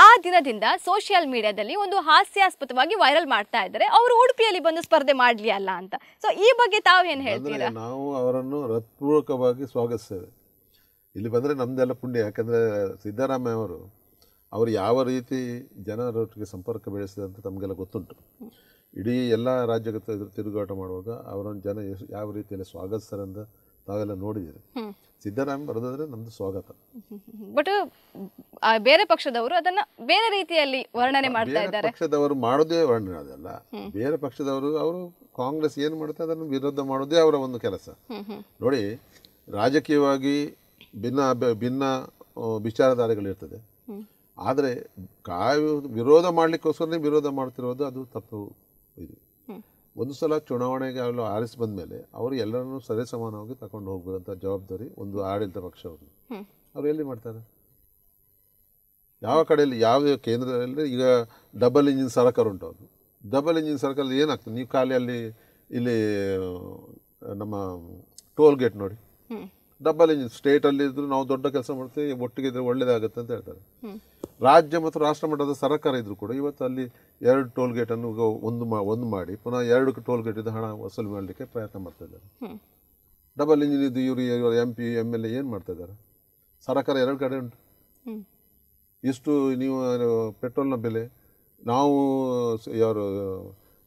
ಆ ದಿನದಿಂದ ಸೋಷಿಯಲ್ ಮೀಡಿಯಾದಲ್ಲಿ ಒಂದು ಹಾಸ್ಯಾಸ್ಪದವಾಗಿ ವೈರಲ್ ಮಾಡ್ತಾ ಇದ್ದಾರೆ, ಅವರು ಉಡುಪಿಯಲ್ಲಿ ಬಂದು ಸ್ಪರ್ಧೆ ಮಾಡಲಿ ಅಲ್ಲ ಅಂತ. ಸೊ ಈ ಬಗ್ಗೆ ತಾವೇನು ಹೇಳ್ತೀರಾ? ನಾವು ಅವರನ್ನು ಹೃತ್ಪೂರ್ವಕವಾಗಿ ಸ್ವಾಗತಿಸ್ತೇವೆ. ಇಲ್ಲಿ ಬಂದರೆ ನಮ್ಮದೆಲ್ಲ ಪುಣ್ಯ. ಯಾಕಂದರೆ ಸಿದ್ದರಾಮಯ್ಯ ಅವರು ಅವರು ಯಾವ ರೀತಿ ಜನರೊಟ್ಟಿಗೆ ಸಂಪರ್ಕ ಬೆಳೆಸಿದೆ ಅಂತ ತಮಗೆಲ್ಲ ಗೊತ್ತುಂಟು. ಇಡೀ ಎಲ್ಲ ರಾಜ್ಯಕ್ಕೆ ತಿರುಗಾಟ ಮಾಡುವಾಗ ಅವರನ್ನು ಜನ ಯಾವ ರೀತಿಯಲ್ಲಿ ಸ್ವಾಗತಿಸ್ತಾರೆ ಅಂತ ತಾವೆಲ್ಲ ನೋಡಿದ್ದೀರಿ. ಸಿದ್ದರಾಮಯ್ಯ ಬರೆದ್ರೆ ನಮ್ಮದು ಸ್ವಾಗತ. ಬಟ್ ಬೇರೆ ಪಕ್ಷದವರು ಅದನ್ನು ಬೇರೆ ರೀತಿಯಲ್ಲಿ ವರ್ಣನೆ ಮಾಡ್ತಾ ಇದ್ದಾರೆ. ಪಕ್ಷದವರು ಮಾಡೋದೇ ವರ್ಣನೆ ಅದಲ್ಲ, ಬೇರೆ ಪಕ್ಷದವರು ಅವರು ಕಾಂಗ್ರೆಸ್ ಏನು ಮಾಡುತ್ತೆ ಅದನ್ನು ವಿರೋಧ ಮಾಡೋದೇ ಅವರ ಒಂದು ಕೆಲಸ. ನೋಡಿ, ರಾಜಕೀಯವಾಗಿ ಭಿನ್ನ ಭಿನ್ನ ವಿಚಾರಧಾರೆಗಳಿರ್ತದೆ, ಆದರೆ ಕಾಯು ವಿರೋಧ ಮಾಡಲಿಕ್ಕೋಸ್ಕರನೇ ವಿರೋಧ ಮಾಡ್ತಿರೋದು ಅದು ತಪ್ಪು. ಇದು ಒಂದು ಸಲ ಚುನಾವಣೆಗೆ ಅವರು ಆರಿಸಿ ಬಂದ ಮೇಲೆ ಅವರು ಎಲ್ಲರನ್ನೂ ಸರಿ ಸಮಾನವಾಗಿ ತಗೊಂಡು ಹೋಗುವಂಥ ಜವಾಬ್ದಾರಿ ಒಂದು ಆಡಳಿತ ಪಕ್ಷವನ್ನು ಅವರು ಎಲ್ಲಿ ಮಾಡ್ತಾರೆ? ಯಾವ ಕಡೆಯಲ್ಲಿ ಯಾವ ಕೇಂದ್ರದಲ್ಲಿ ಈಗ ಡಬಲ್ ಇಂಜಿನ್ ಸರ್ಕಾರ ಉಂಟು. ಅದು ಡಬಲ್ ಇಂಜಿನ್ ಸರ್ಕಾರದಲ್ಲಿ ಏನಾಗ್ತದೆ? ನೀವು ಖಾಲಿ ಅಲ್ಲಿ ಇಲ್ಲಿ ನಮ್ಮ ಟೋಲ್ ಗೇಟ್ ನೋಡಿ, ಡಬಲ್ ಇಂಜಿನ್ ಸ್ಟೇಟಲ್ಲಿ ಇದ್ದರೂ ನಾವು ದೊಡ್ಡ ಕೆಲಸ ಮಾಡ್ತೀವಿ, ಒಟ್ಟಿಗೆ ಇದ್ದರೆ ಒಳ್ಳೆಯದಾಗುತ್ತೆ ಅಂತ ಹೇಳ್ತಾರೆ. ರಾಜ್ಯ ಮತ್ತು ರಾಷ್ಟ್ರ ಮಟ್ಟದ ಸರ್ಕಾರ ಇದ್ದರೂ ಕೂಡ ಇವತ್ತು ಅಲ್ಲಿ ಎರಡು ಟೋಲ್ ಗೇಟನ್ನು ಒಂದು ಮಾ ಒಂದು ಮಾಡಿ ಪುನಃ ಎರಡು ಟೋಲ್ ಗೇಟಿಂದ ಹಣ ವಸೂಲಿ ಮಾಡಲಿಕ್ಕೆ ಪ್ರಯತ್ನ ಮಾಡ್ತಾ ಇದ್ದಾರೆ. ಡಬಲ್ ಇಂಜಿನ್ ಇದು ಇವರು ಇವರು M P M L A ಏನು ಮಾಡ್ತಾ ಇದ್ದಾರೆ? ಸರ್ಕಾರ ಎರಡು ಕಡೆ ಉಂಟು. ಇಷ್ಟು ನೀವು ಪೆಟ್ರೋಲ್ನ ಬೆಲೆ, ನಾವು ಯಾರು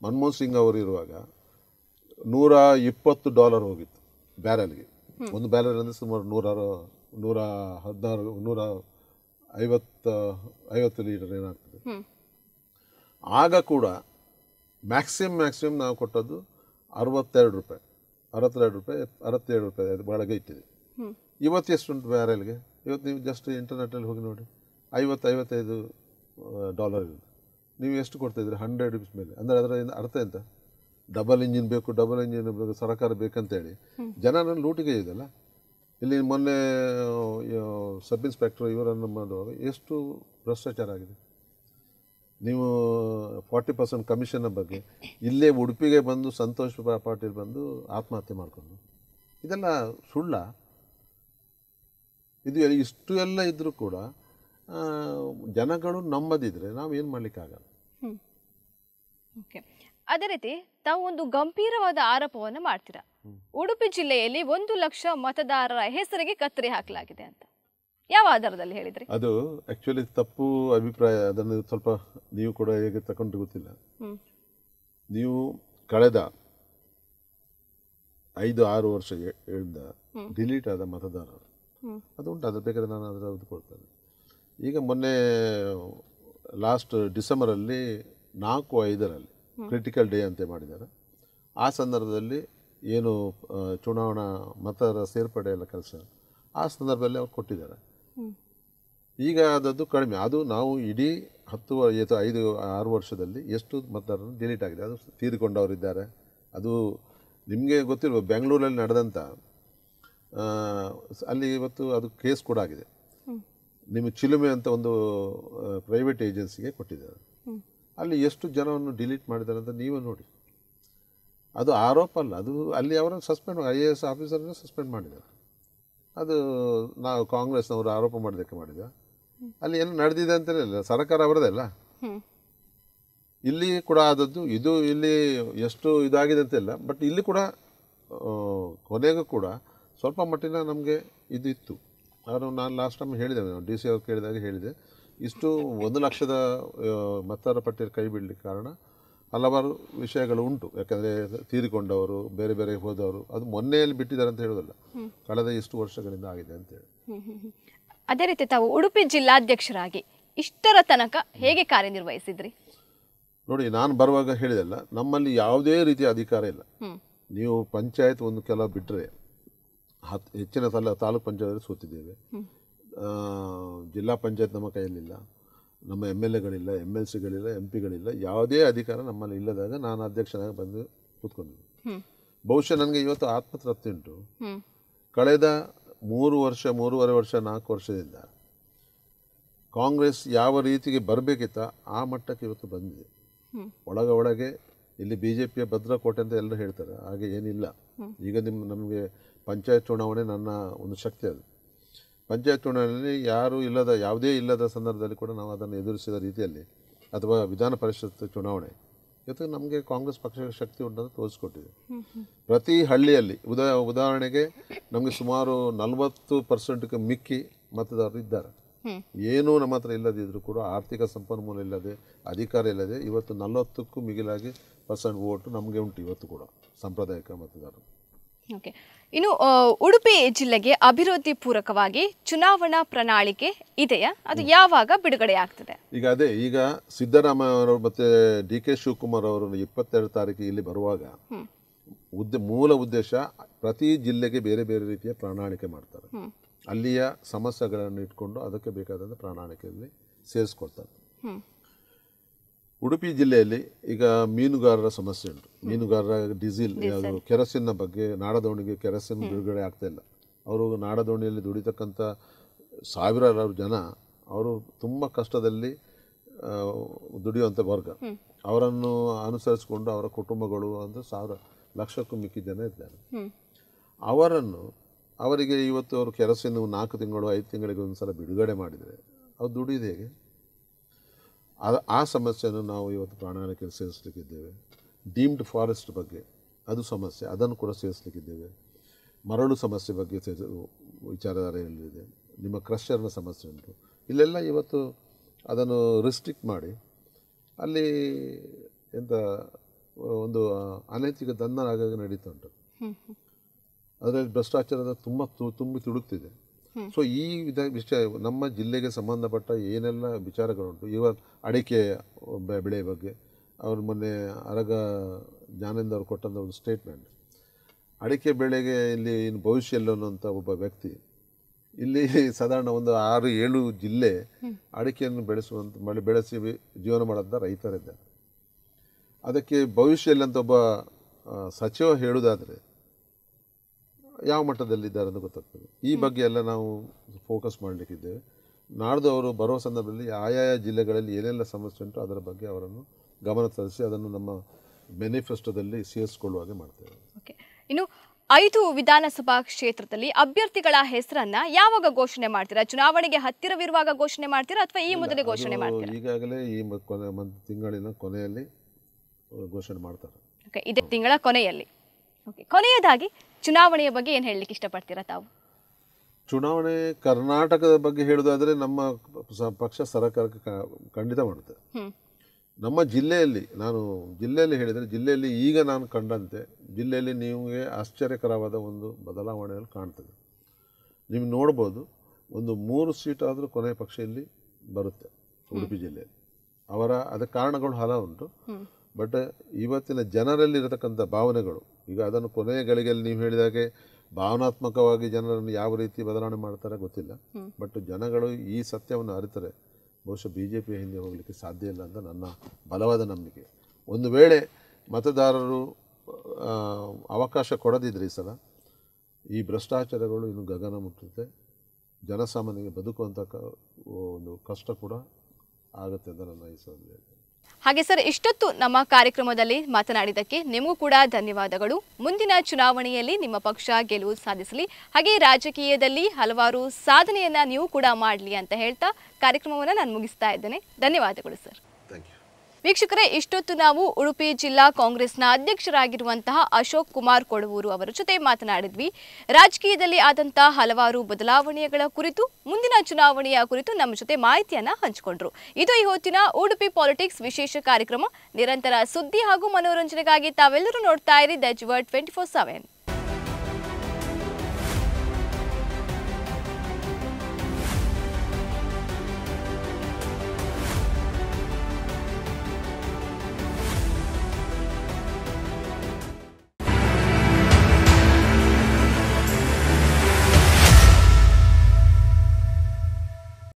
ಮನಮೋಹನ್ ಸಿಂಗ್ ಅವರು ಇರುವಾಗ ನೂರ ಇಪ್ಪತ್ತು ಡಾಲರ್ ಹೋಗಿತ್ತು ಬ್ಯಾರಲ್ಗೆ. ಒಂದು ಬ್ಯಾರಲ್ ಅಂದರೆ ಸುಮಾರು ನೂರ ನೂರ ಹದಿನಾರು ನೂರ ಐವತ್ತು ಐವತ್ತು ಲೀಟರ್ ಏನಾಗ್ತದೆ. ಆಗ ಕೂಡ ಮ್ಯಾಕ್ಸಿಮಮ್ ಮ್ಯಾಕ್ಸಿಮಮ್ ನಾವು ಕೊಟ್ಟದ್ದು ಅರವತ್ತೆರಡು ರೂಪಾಯಿ ಅರವತ್ತೆರಡು ರೂಪಾಯಿ ಅರವತ್ತೇಳು ರೂಪಾಯಿ ಅದು ಒಳಗೆ ಇಟ್ಟಿದೆ. ಇವತ್ತು ಎಷ್ಟುಂಟು ಬ್ಯಾರಲ್ಗೆ? ಇವತ್ತು ನೀವು ಜಸ್ಟ್ ಇಂಟರ್ನೆಟಲ್ಲಿ ಹೋಗಿ ನೋಡಿ, ಐವತ್ತು ಐವತ್ತೈದು ಡಾಲರ್ ಇರುತ್ತೆ. ನೀವು ಎಷ್ಟು ಕೊಡ್ತಾಯಿದ್ರಿ? ಹಂಡ್ರೆಡ್ ರುಪೀಸ್ ಮೇಲೆ. ಅಂದರೆ ಅದರ ಅರ್ಥ ಎಂತ? ಡಬಲ್ ಇಂಜಿನ್ ಬೇಕು, ಡಬಲ್ ಇಂಜಿನ್ ಬೇಕು, ಸರ್ಕಾರ ಬೇಕಂತೇಳಿ ಜನನ ಲೂಟಿಗೆ ಇದೆಲ್ಲ. ಇಲ್ಲಿ ಮೊನ್ನೆ ಸಬ್ ಇನ್ಸ್ಪೆಕ್ಟರ್ ಇವರನ್ನು ಮಾಡುವಾಗ ಎಷ್ಟು ಭ್ರಷ್ಟಾಚಾರ ಆಗಿದೆ. ನೀವು ಫಾರ್ಟಿ ಪರ್ಸೆಂಟ್ ಕಮಿಷನ್ನ ಬಗ್ಗೆ ಇಲ್ಲೇ ಉಡುಪಿಗೆ ಬಂದು ಸಂತೋಷ್ ಪಾಟೀಲ್ ಬಂದು ಆತ್ಮಹತ್ಯೆ ಮಾಡಿಕೊಂಡು, ಇದೆಲ್ಲ ಸುಳ್ಳ. ಇದು ಇಷ್ಟು ಎಲ್ಲ ಇದ್ದರೂ ಕೂಡ ಜನಗಳು ನಂಬದಿದ್ದರೆ ನಾವು ಏನು ಮಾಡಲಿಕ್ಕಾಗಲ್ಲ. ಓಕೆ, ಅದೇ ರೀತಿ ತಾವು ಒಂದು ಗಂಭೀರವಾದ ಆರೋಪವನ್ನು ಮಾಡ್ತೀರಾ, ಉಡುಪಿ ಜಿಲ್ಲೆಯಲ್ಲಿ ಒಂದು ಲಕ್ಷ ಮತದಾರರ ಹೆಸರಿಗೆ ಕತ್ತರಿ ಹಾಕಲಾಗಿದೆ ಅಂತ. ಯಾವ ಆಧಾರದಲ್ಲಿ ಹೇಳಿದ್ರಿ? ಅದು ಆಕ್ಚುಲಿ ತಪ್ಪು ಅಭಿಪ್ರಾಯ. ಅದನ್ನು ಸ್ವಲ್ಪ ನೀವು ಕೂಡ ಹೇಗೆ ತಗೊಂಡು ಗೊತ್ತಿಲ್ಲ. ನೀವು ಕಳೆದ ಐದು ಆರು ವರ್ಷ ಹೇಳಿದ ಡಿಲೀಟ್ ಆದ ಮತದಾರರು ಅದು ಉಂಟು, ಅದ್ರ ಬೇಕಾದ್ರೆ ನಾನು ಅದರ ಕೊಡ್ತೇನೆ. ಈಗ ಮೊನ್ನೆ ಲಾಸ್ಟ್ ಡಿಸೆಂಬರಲ್ಲಿ ನಾಲ್ಕು ಐದರಲ್ಲಿ ಕ್ರಿಟಿಕಲ್ ಡೇ ಅಂತ ಮಾಡಿದ್ದಾರೆ. ಆ ಸಂದರ್ಭದಲ್ಲಿ ಏನು ಚುನಾವಣಾ ಮತದಾರರ ಸೇರ್ಪಡೆ ಎಲ್ಲ ಕೆಲಸ ಆ ಸಂದರ್ಭದಲ್ಲಿ ಅವ್ರು ಕೊಟ್ಟಿದ್ದಾರೆ. ಈಗ ಅದದ್ದು ಕಡಿಮೆ. ಅದು ನಾವು ಇಡೀ ಹತ್ತು ಅಥವಾ ಐದು ಆರು ವರ್ಷದಲ್ಲಿ ಎಷ್ಟು ಮತದಾರರು ಡಿಲೀಟ್ ಆಗಿದೆ, ಅದು ತೀರಿಕೊಂಡವರಿದ್ದಾರೆ. ಅದು ನಿಮಗೆ ಗೊತ್ತಿರುವ ಬೆಂಗಳೂರಲ್ಲಿ ನಡೆದಂಥ ಅಲ್ಲಿ ಇವತ್ತು ಅದು ಕೇಸ್ ಕೂಡ ಆಗಿದೆ. ನಿಮ್ಮ ಚಿಲುಮೆ ಅಂತ ಒಂದು ಪ್ರೈವೇಟ್ ಏಜೆನ್ಸಿಗೆ ಕೊಟ್ಟಿದ್ದಾರೆ. ಅಲ್ಲಿ ಎಷ್ಟು ಜನವನ್ನು ಡಿಲೀಟ್ ಮಾಡಿದ್ದಾರೆ ಅಂತ ನೀವೇ ನೋಡಿ. ಅದು ಆರೋಪ ಅಲ್ಲ, ಅದು ಅಲ್ಲಿ ಅವರನ್ನು ಸಸ್ಪೆಂಡ್ ಐ ಎ ಎಸ್ ಆಫೀಸರನ್ನು ಸಸ್ಪೆಂಡ್ ಮಾಡಿದ್ದಾರೆ. ಅದು ನಾವು ಕಾಂಗ್ರೆಸ್ನವರು ಆರೋಪ ಮಾಡೋದಕ್ಕೆ ಮಾಡಿದೆ. ಅಲ್ಲಿ ಏನು ನಡೆದಿದೆ ಅಂತಲೇ ಇಲ್ಲ, ಸರ್ಕಾರ ಅವರದೇ ಅಲ್ಲ. ಇಲ್ಲಿ ಕೂಡ ಆದದ್ದು ಇದು ಇಲ್ಲಿ ಎಷ್ಟು ಇದಾಗಿದೆ ಅಂತಿಲ್ಲ, ಬಟ್ ಇಲ್ಲಿ ಕೂಡ ಕೊನೆಗೂ ಕೂಡ ಸ್ವಲ್ಪ ಮಟ್ಟಿನ ನಮಗೆ ಇದು ಇತ್ತು. ಅವರು ನಾನು ಲಾಸ್ಟ್ ಟೈಮ್ ಹೇಳಿದೆ, ನಾನು ಡಿ ಸಿ ಅವ್ರು ಕೇಳಿದಾಗ ಹೇಳಿದೆ, ಇಷ್ಟು ಒಂದು ಲಕ್ಷದ ಮತದಾರ ಪಟ್ಟಿಯಲ್ಲಿ ಕೈ ಬಿಡಲಿಕ್ಕೆ ಕಾರಣ ಹಲವಾರು ವಿಷಯಗಳು ಉಂಟು. ಯಾಕಂದರೆ ತೀರಿಕೊಂಡವರು ಬೇರೆ ಬೇರೆ ಹೋದವರು, ಅದು ಮೊನ್ನೆಯಲ್ಲಿ ಬಿಟ್ಟಿದ್ದಾರೆ ಅಂತ ಹೇಳೋದಲ್ಲ, ಕಳೆದ ಇಷ್ಟು ವರ್ಷಗಳಿಂದ ಆಗಿದೆ ಅಂತೇಳಿ. ಅದೇ ರೀತಿ ತಾವು ಉಡುಪಿ ಜಿಲ್ಲಾಧ್ಯಕ್ಷರಾಗಿ ಇಷ್ಟರ ತನಕ ಹೇಗೆ ಕಾರ್ಯನಿರ್ವಹಿಸಿದ್ರಿ? ನೋಡಿ ನಾನು ಬರುವಾಗ ಹೇಳಿದೆಲ್ಲ ನಮ್ಮಲ್ಲಿ ಯಾವುದೇ ರೀತಿಯ ಅಧಿಕಾರ ಇಲ್ಲ. ನೀವು ಪಂಚಾಯತ್ ಒಂದು ಕೆಲ ಬಿಟ್ಟರೆ ಹೆಚ್ಚಿನ ಸಲ ತಾಲೂಕು ಪಂಚಾಯತ್ ಸೋತಿದ್ದೇವೆ, ಜಿಲ್ಲಾ ಪಂಚಾಯತ್ ನಮ್ಮ ಕೈಯಲ್ಲಿಲ್ಲ, ನಮ್ಮ ಎಮ್ ಎಲ್ ಎಗಳಿಲ್ಲ, ಎಮ್ ಎಲ್ ಸಿಗಳಿಲ್ಲ, ಎಂ ಪಿಗಳಿಲ್ಲ, ಯಾವುದೇ ಅಧಿಕಾರ ನಮ್ಮಲ್ಲಿ ಇಲ್ಲದಾಗ ನಾನು ಅಧ್ಯಕ್ಷನಾಗಿ ಬಂದು ಕೂತ್ಕೊಂಡಿದ್ದೆ. ಬಹುಶಃ ನನಗೆ ಇವತ್ತು ಆತ್ಮತೃಪ್ತಿ ಉಂಟು. ಕಳೆದ ಮೂರು ವರ್ಷ ಮೂರುವರೆ ವರ್ಷ ನಾಲ್ಕು ವರ್ಷದಿಂದ ಕಾಂಗ್ರೆಸ್ ಯಾವ ರೀತಿಗೆ ಬರಬೇಕಿತ್ತ ಆ ಮಟ್ಟಕ್ಕೆ ಇವತ್ತು ಬಂದಿದೆ. ಒಳಗ ಒಳಗೆ ಇಲ್ಲಿ ಬಿ ಜೆ ಪಿಯ ಭದ್ರಕೋಟೆ ಅಂತ ಎಲ್ಲರೂ ಹೇಳ್ತಾರೆ, ಹಾಗೆ ಏನಿಲ್ಲ. ಈಗ ನಿಮ್ಮ ನಮಗೆ ಪಂಚಾಯತ್ ಚುನಾವಣೆ ನನ್ನ ಒಂದು ಶಕ್ತಿ. ಅದು ಪಂಚಾಯತ್ ಚುನಾವಣೆಯಲ್ಲಿ ಯಾರೂ ಇಲ್ಲದ ಯಾವುದೇ ಇಲ್ಲದ ಸಂದರ್ಭದಲ್ಲಿ ಕೂಡ ನಾವು ಅದನ್ನು ಎದುರಿಸಿದ ರೀತಿಯಲ್ಲಿ, ಅಥವಾ ವಿಧಾನ ಪರಿಷತ್ ಚುನಾವಣೆ ಜೊತೆಗೆ ನಮಗೆ ಕಾಂಗ್ರೆಸ್ ಪಕ್ಷದ ಶಕ್ತಿ ಉಂಟನ್ನು ತೋರಿಸ್ಕೊಟ್ಟಿದೆ. ಪ್ರತಿ ಹಳ್ಳಿಯಲ್ಲಿ ಉದಾ ಉದಾಹರಣೆಗೆ ನಮಗೆ ಸುಮಾರು ನಲವತ್ತು ಪರ್ಸೆಂಟ್ಗೆ ಮಿಕ್ಕಿ ಮತದಾರರು ಇದ್ದಾರೆ. ಏನೂ ನಮ್ಮ ಹತ್ರ ಇಲ್ಲದಿದ್ದರೂ ಕೂಡ, ಆರ್ಥಿಕ ಸಂಪನ್ಮೂಲ ಇಲ್ಲದೆ, ಅಧಿಕಾರ ಇಲ್ಲದೆ, ಇವತ್ತು ನಲವತ್ತಕ್ಕೂ ಮಿಗಿಲಾಗಿ ಪರ್ಸೆಂಟ್ ಓಟು ನಮಗೆ ಉಂಟು ಇವತ್ತು ಕೂಡ ಸಾಂಪ್ರದಾಯಿಕ ಮತದಾರರು. ಓಕೆ, ಇನ್ನು ಉಡುಪಿ ಜಿಲ್ಲೆಗೆ ಅಭಿವೃದ್ಧಿ ಪೂರಕವಾಗಿ ಚುನಾವಣಾ ಪ್ರಣಾಳಿಕೆ ಇದೆಯಾ? ಅದು ಯಾವಾಗ ಬಿಡುಗಡೆ ಆಗ್ತದೆ? ಈಗ ಅದೇ ಈಗ ಸಿದ್ದರಾಮಯ್ಯ ಅವರು ಮತ್ತೆ ಡಿ ಕೆ ಶಿವಕುಮಾರ್ ಅವರು ಇಪ್ಪತ್ತೆರಡು ತಾರೀಕಿಗೆ ಇಲ್ಲಿ ಬರುವಾಗ ಉದ್ದ ಮೂಲ ಉದ್ದೇಶ ಪ್ರತಿ ಜಿಲ್ಲೆಗೆ ಬೇರೆ ಬೇರೆ ರೀತಿಯ ಪ್ರಣಾಳಿಕೆ ಮಾಡ್ತಾರೆ. ಅಲ್ಲಿಯ ಸಮಸ್ಯೆಗಳನ್ನು ಇಟ್ಕೊಂಡು ಅದಕ್ಕೆ ಬೇಕಾದಂಥ ಪ್ರಣಾಳಿಕೆಯಲ್ಲಿ ಸೇರಿಸ್ಕೊಡ್ತಾರೆ. ಉಡುಪಿ ಜಿಲ್ಲೆಯಲ್ಲಿ ಈಗ ಮೀನುಗಾರರ ಸಮಸ್ಯೆ ಉಂಟು. ಮೀನುಗಾರರ ಡೀಸೆಲ್ ಯಾವುದು ಕೆರಸಿನ್ನ ಬಗ್ಗೆ ನಾಡದೋಣಿಗೆ ಕೆರಸಿನ್ ಬಿಡುಗಡೆ ಆಗ್ತಾ ಇಲ್ಲ. ಅವರು ನಾಡದೋಣಿಯಲ್ಲಿ ದುಡಿತಕ್ಕಂಥ ಸಾವಿರಾರು ಜನ ಅವರು ತುಂಬ ಕಷ್ಟದಲ್ಲಿ ದುಡಿಯುವಂಥ ವರ್ಗ. ಅವರನ್ನು ಅನುಸರಿಸಿಕೊಂಡು ಅವರ ಕುಟುಂಬಗಳು ಅಂದರೆ ಸಾವಿರ ಲಕ್ಷಕ್ಕೂ ಮಿಕ್ಕಿ ಜನ ಇದ್ದಾರೆ. ಅವರನ್ನು ಅವರಿಗೆ ಇವತ್ತು ಅವರು ಕೆರಸಿನ್ನು ನಾಲ್ಕು ತಿಂಗಳು ಐದು ತಿಂಗಳಿಗೆ ಒಂದು ಸಲ ಬಿಡುಗಡೆ ಮಾಡಿದರೆ ಅವ್ರು ದುಡಿಯೋದು ಹೇಗೆ? ಅದು ಆ ಸಮಸ್ಯೆಯನ್ನು ನಾವು ಇವತ್ತು ಪ್ರಣಾಳಿಕೆ ಸೇರಿಸಲಿಕ್ಕಿದ್ದೇವೆ. ಡೀಮ್ಡ್ ಫಾರೆಸ್ಟ್ ಬಗ್ಗೆ ಅದು ಸಮಸ್ಯೆ, ಅದನ್ನು ಕೂಡ ಸೇರಿಸಲಿಕ್ಕಿದ್ದೇವೆ. ಮರಳು ಸಮಸ್ಯೆ ಬಗ್ಗೆ ವಿಚಾರಧಾರೆಯಲ್ಲಿದೆ. ನಿಮ್ಮ ಕ್ರಷರ್ನ ಸಮಸ್ಯೆ ಉಂಟು. ಇಲ್ಲೆಲ್ಲ ಇವತ್ತು ಅದನ್ನು ರಿಸ್ಟ್ರಿಕ್ಟ್ ಮಾಡಿ ಅಲ್ಲಿ ಎಂಥ ಒಂದು ಅನೈತಿಕ ದಂಧನ ಆಗಾಗ ನಡೀತಾ ಉಂಟು. ಅದರಲ್ಲಿ ಭ್ರಷ್ಟಾಚಾರದ ತುಂಬ ತುಂಬಿ ತುಳುಕ್ತಿದೆ. ಸೊ ಈ ವಿಧ ವಿಷಯ ನಮ್ಮ ಜಿಲ್ಲೆಗೆ ಸಂಬಂಧಪಟ್ಟ ಏನೆಲ್ಲ ವಿಚಾರಗಳುಂಟು, ಇವಾಗ ಅಡಿಕೆ ಬೆಳೆ ಬಗ್ಗೆ ಅವ್ರ ಮೊನ್ನೆ ಅರಗ ಜ್ಞಾನೇಂದ್ರ ಅವರು ಕೊಟ್ಟಂಥ ಒಂದು ಸ್ಟೇಟ್ಮೆಂಟ್, ಅಡಿಕೆ ಬೆಳೆಗೆ ಇಲ್ಲಿ ಇನ್ನು ಭವಿಷ್ಯ ಇಲ್ಲ ಅನ್ನೋಂಥ ಒಬ್ಬ ವ್ಯಕ್ತಿ ಇಲ್ಲಿ ಸಾಧಾರಣ ಒಂದು ಆರು ಏಳು ಜಿಲ್ಲೆ ಅಡಿಕೆಯನ್ನು ಬೆಳೆಸುವಂಥ ಮಳೆ ಬೆಳೆಸಿ ಜೀವನ ಮಾಡೋಂಥ ರೈತರಿದ್ದಾರೆ. ಅದಕ್ಕೆ ಭವಿಷ್ಯ ಇಲ್ಲಂತ ಒಬ್ಬ ಸಚಿವ ಹೇಳುವುದಾದರೆ ಯಾವ ಮಟ್ಟದಲ್ಲಿದ್ದಾರೆ ಅಂತ ಗೊತ್ತಾಗ್ತದೆ. ಈ ಬಗ್ಗೆ ಎಲ್ಲ ನಾವು ಫೋಕಸ್ ಮಾಡಲಿಕ್ಕಿದ್ದೇವೆ. ನಾಡ್ದು ಅವರು ಬರೋ ಸಂದರ್ಭದಲ್ಲಿ ಆಯಾಯ ಜಿಲ್ಲೆಗಳಲ್ಲಿ ಏನೆಲ್ಲ ಸಮಸ್ಯೆ ಉಂಟು ಅದರ ಬಗ್ಗೆ ಅವರನ್ನು ಗಮನ ತರಿಸಿ ಅದನ್ನು ನಮ್ಮ ಮ್ಯಾನಿಫೆಸ್ಟೋದಲ್ಲಿ ಸೇರಿಸಿಕೊಳ್ಳುವ ಹಾಗೆ ಮಾಡ್ತೇವೆ. ಓಕೆ, ಇನ್ನು ಐದು ವಿಧಾನಸಭಾ ಕ್ಷೇತ್ರದಲ್ಲಿ ಅಭ್ಯರ್ಥಿಗಳ ಹೆಸರನ್ನು ಯಾವಾಗ ಘೋಷಣೆ ಮಾಡ್ತೀರಾ? ಚುನಾವಣೆಗೆ ಹತ್ತಿರವಿರುವಾಗ ಘೋಷಣೆ ಮಾಡ್ತೀರಾ ಅಥವಾ ಈ ಮೊದಲೇ ಘೋಷಣೆ ಮಾಡ್ತೀರಾ? ಈಗಾಗಲೇ ಈ ಕೊನೆ ತಿಂಗಳಿನ ಕೊನೆಯಲ್ಲಿ ಘೋಷಣೆ ಮಾಡ್ತಾರೆ. ಓಕೆ, ಇದೇ ತಿಂಗಳ ಕೊನೆಯಲ್ಲಿ. ಓಕೆ, ಕೊನೆಯದಾಗಿ ಚುನಾವಣೆಯ ಬಗ್ಗೆ ಏನು ಹೇಳಲಿಕ್ಕೆ ಇಷ್ಟಪಡ್ತೀರಾ ತಾವು? ಚುನಾವಣೆ ಕರ್ನಾಟಕದ ಬಗ್ಗೆ ಹೇಳೋದಾದರೆ ನಮ್ಮ ಪಕ್ಷ ಸರ್ಕಾರಕ್ಕೆ ಖಂಡಿತ ಮಾಡುತ್ತೆ. ನಮ್ಮ ಜಿಲ್ಲೆಯಲ್ಲಿ ನಾನು ಜಿಲ್ಲೆಯಲ್ಲಿ ಹೇಳಿದರೆ ಜಿಲ್ಲೆಯಲ್ಲಿ ಈಗ ನಾನು ಕಂಡಂತೆ ಜಿಲ್ಲೆಯಲ್ಲಿ ನಿಮಗೆ ಆಶ್ಚರ್ಯಕರವಾದ ಒಂದು ಬದಲಾವಣೆಗಳು ಕಾಣ್ತದೆ. ನೀವು ನೋಡ್ಬೋದು, ಒಂದು ಮೂರು ಸೀಟಾದರೂ ಕೊನೆಯ ಪಕ್ಷ ಇಲ್ಲಿ ಬರುತ್ತೆ ಉಡುಪಿ ಜಿಲ್ಲೆಯಲ್ಲಿ. ಅವರ ಅದಕ್ಕೆ ಕಾರಣಗಳು ಹಲ ಉಂಟು. ಬಟ್ ಇವತ್ತಿನ ಜನರಲ್ಲಿ ಇರತಕ್ಕಂಥ ಭಾವನೆಗಳು ಈಗ ಅದನ್ನು ಕೊನೆಯ ಗಳಿಗೆಯಲ್ಲಿ ನೀವು ಹೇಳಿದಾಗೆ ಭಾವನಾತ್ಮಕವಾಗಿ ಜನರನ್ನು ಯಾವ ರೀತಿ ಬದಲಾವಣೆ ಮಾಡ್ತಾರೆ ಗೊತ್ತಿಲ್ಲ. ಬಟ್ ಜನಗಳು ಈ ಸತ್ಯವನ್ನು ಅರಿತರೆ ಬಹುಶಃ ಬಿ ಜೆ ಪಿಯ ಹಿಂದೆ ಹೋಗಲಿಕ್ಕೆ ಸಾಧ್ಯ ಇಲ್ಲ ಅಂತ ನನ್ನ ಬಲವಾದ ನಂಬಿಕೆ. ಒಂದು ವೇಳೆ ಮತದಾರರು ಅವಕಾಶ ಕೊಡದಿದ್ದರೆ ಈ ಸಲ ಈ ಭ್ರಷ್ಟಾಚಾರಗಳು ಇನ್ನು ಗಗನ ಮುಟ್ಟುತ್ತೆ. ಜನಸಾಮಾನ್ಯರಿಗೆ ಬದುಕುವಂಥ ಒಂದು ಕಷ್ಟ ಕೂಡ ಆಗುತ್ತೆ ಅಂತ ನನ್ನ ಈ ಸಲ ಹೇಳಿದೆ. ಹಾಗೆ ಸರ್, ಇಷ್ಟೊತ್ತು ನಮ್ಮ ಕಾರ್ಯಕ್ರಮದಲ್ಲಿ ಮಾತನಾಡಿದ್ದಕ್ಕೆ ನಿಮಗೂ ಕೂಡ ಧನ್ಯವಾದಗಳು. ಮುಂದಿನ ಚುನಾವಣೆಯಲ್ಲಿ ನಿಮ್ಮ ಪಕ್ಷ ಗೆಲುವು ಸಾಧಿಸಲಿ, ಹಾಗೆ ರಾಜಕೀಯದಲ್ಲಿ ಹಲವಾರು ಸಾಧನೆಯನ್ನ ನೀವು ಕೂಡ ಮಾಡಲಿ ಅಂತ ಹೇಳ್ತಾ ಕಾರ್ಯಕ್ರಮವನ್ನು ನಾನು ಮುಗಿಸ್ತಾ ಇದ್ದೇನೆ. ಧನ್ಯವಾದಗಳು ಸರ್. ವೀಕ್ಷಕರೇ, ಇಷ್ಟೊತ್ತು ನಾವು ಉಡುಪಿ ಜಿಲ್ಲಾ ಕಾಂಗ್ರೆಸ್ನ ಅಧ್ಯಕ್ಷರಾಗಿರುವಂತಹ ಅಶೋಕ್ ಕುಮಾರ್ ಕೊಡವೂರು ಅವರ ಜೊತೆ ಮಾತನಾಡಿದ್ವಿ. ರಾಜಕೀಯದಲ್ಲಿ ಆದಂತಹ ಹಲವಾರು ಬದಲಾವಣೆಗಳ ಕುರಿತು, ಮುಂದಿನ ಚುನಾವಣೆಯ ಕುರಿತು ನಮ್ಮ ಜೊತೆ ಮಾಹಿತಿಯನ್ನು ಹಂಚಿಕೊಂಡ್ರು. ಇದು ಈ ಹೊತ್ತಿನ ಉಡುಪಿ ಪಾಲಿಟಿಕ್ಸ್ ವಿಶೇಷ ಕಾರ್ಯಕ್ರಮ. ನಿರಂತರ ಸುದ್ದಿ ಹಾಗೂ ಮನೋರಂಜನೆಗಾಗಿ ತಾವೆಲ್ಲರೂ ನೋಡ್ತಾ ಇರಿ ದೈಜಿ ವರ್ಲ್ಡ್ ಟ್ವೆಂಟಿ ಫೋರ್ ಸೆವೆನ್.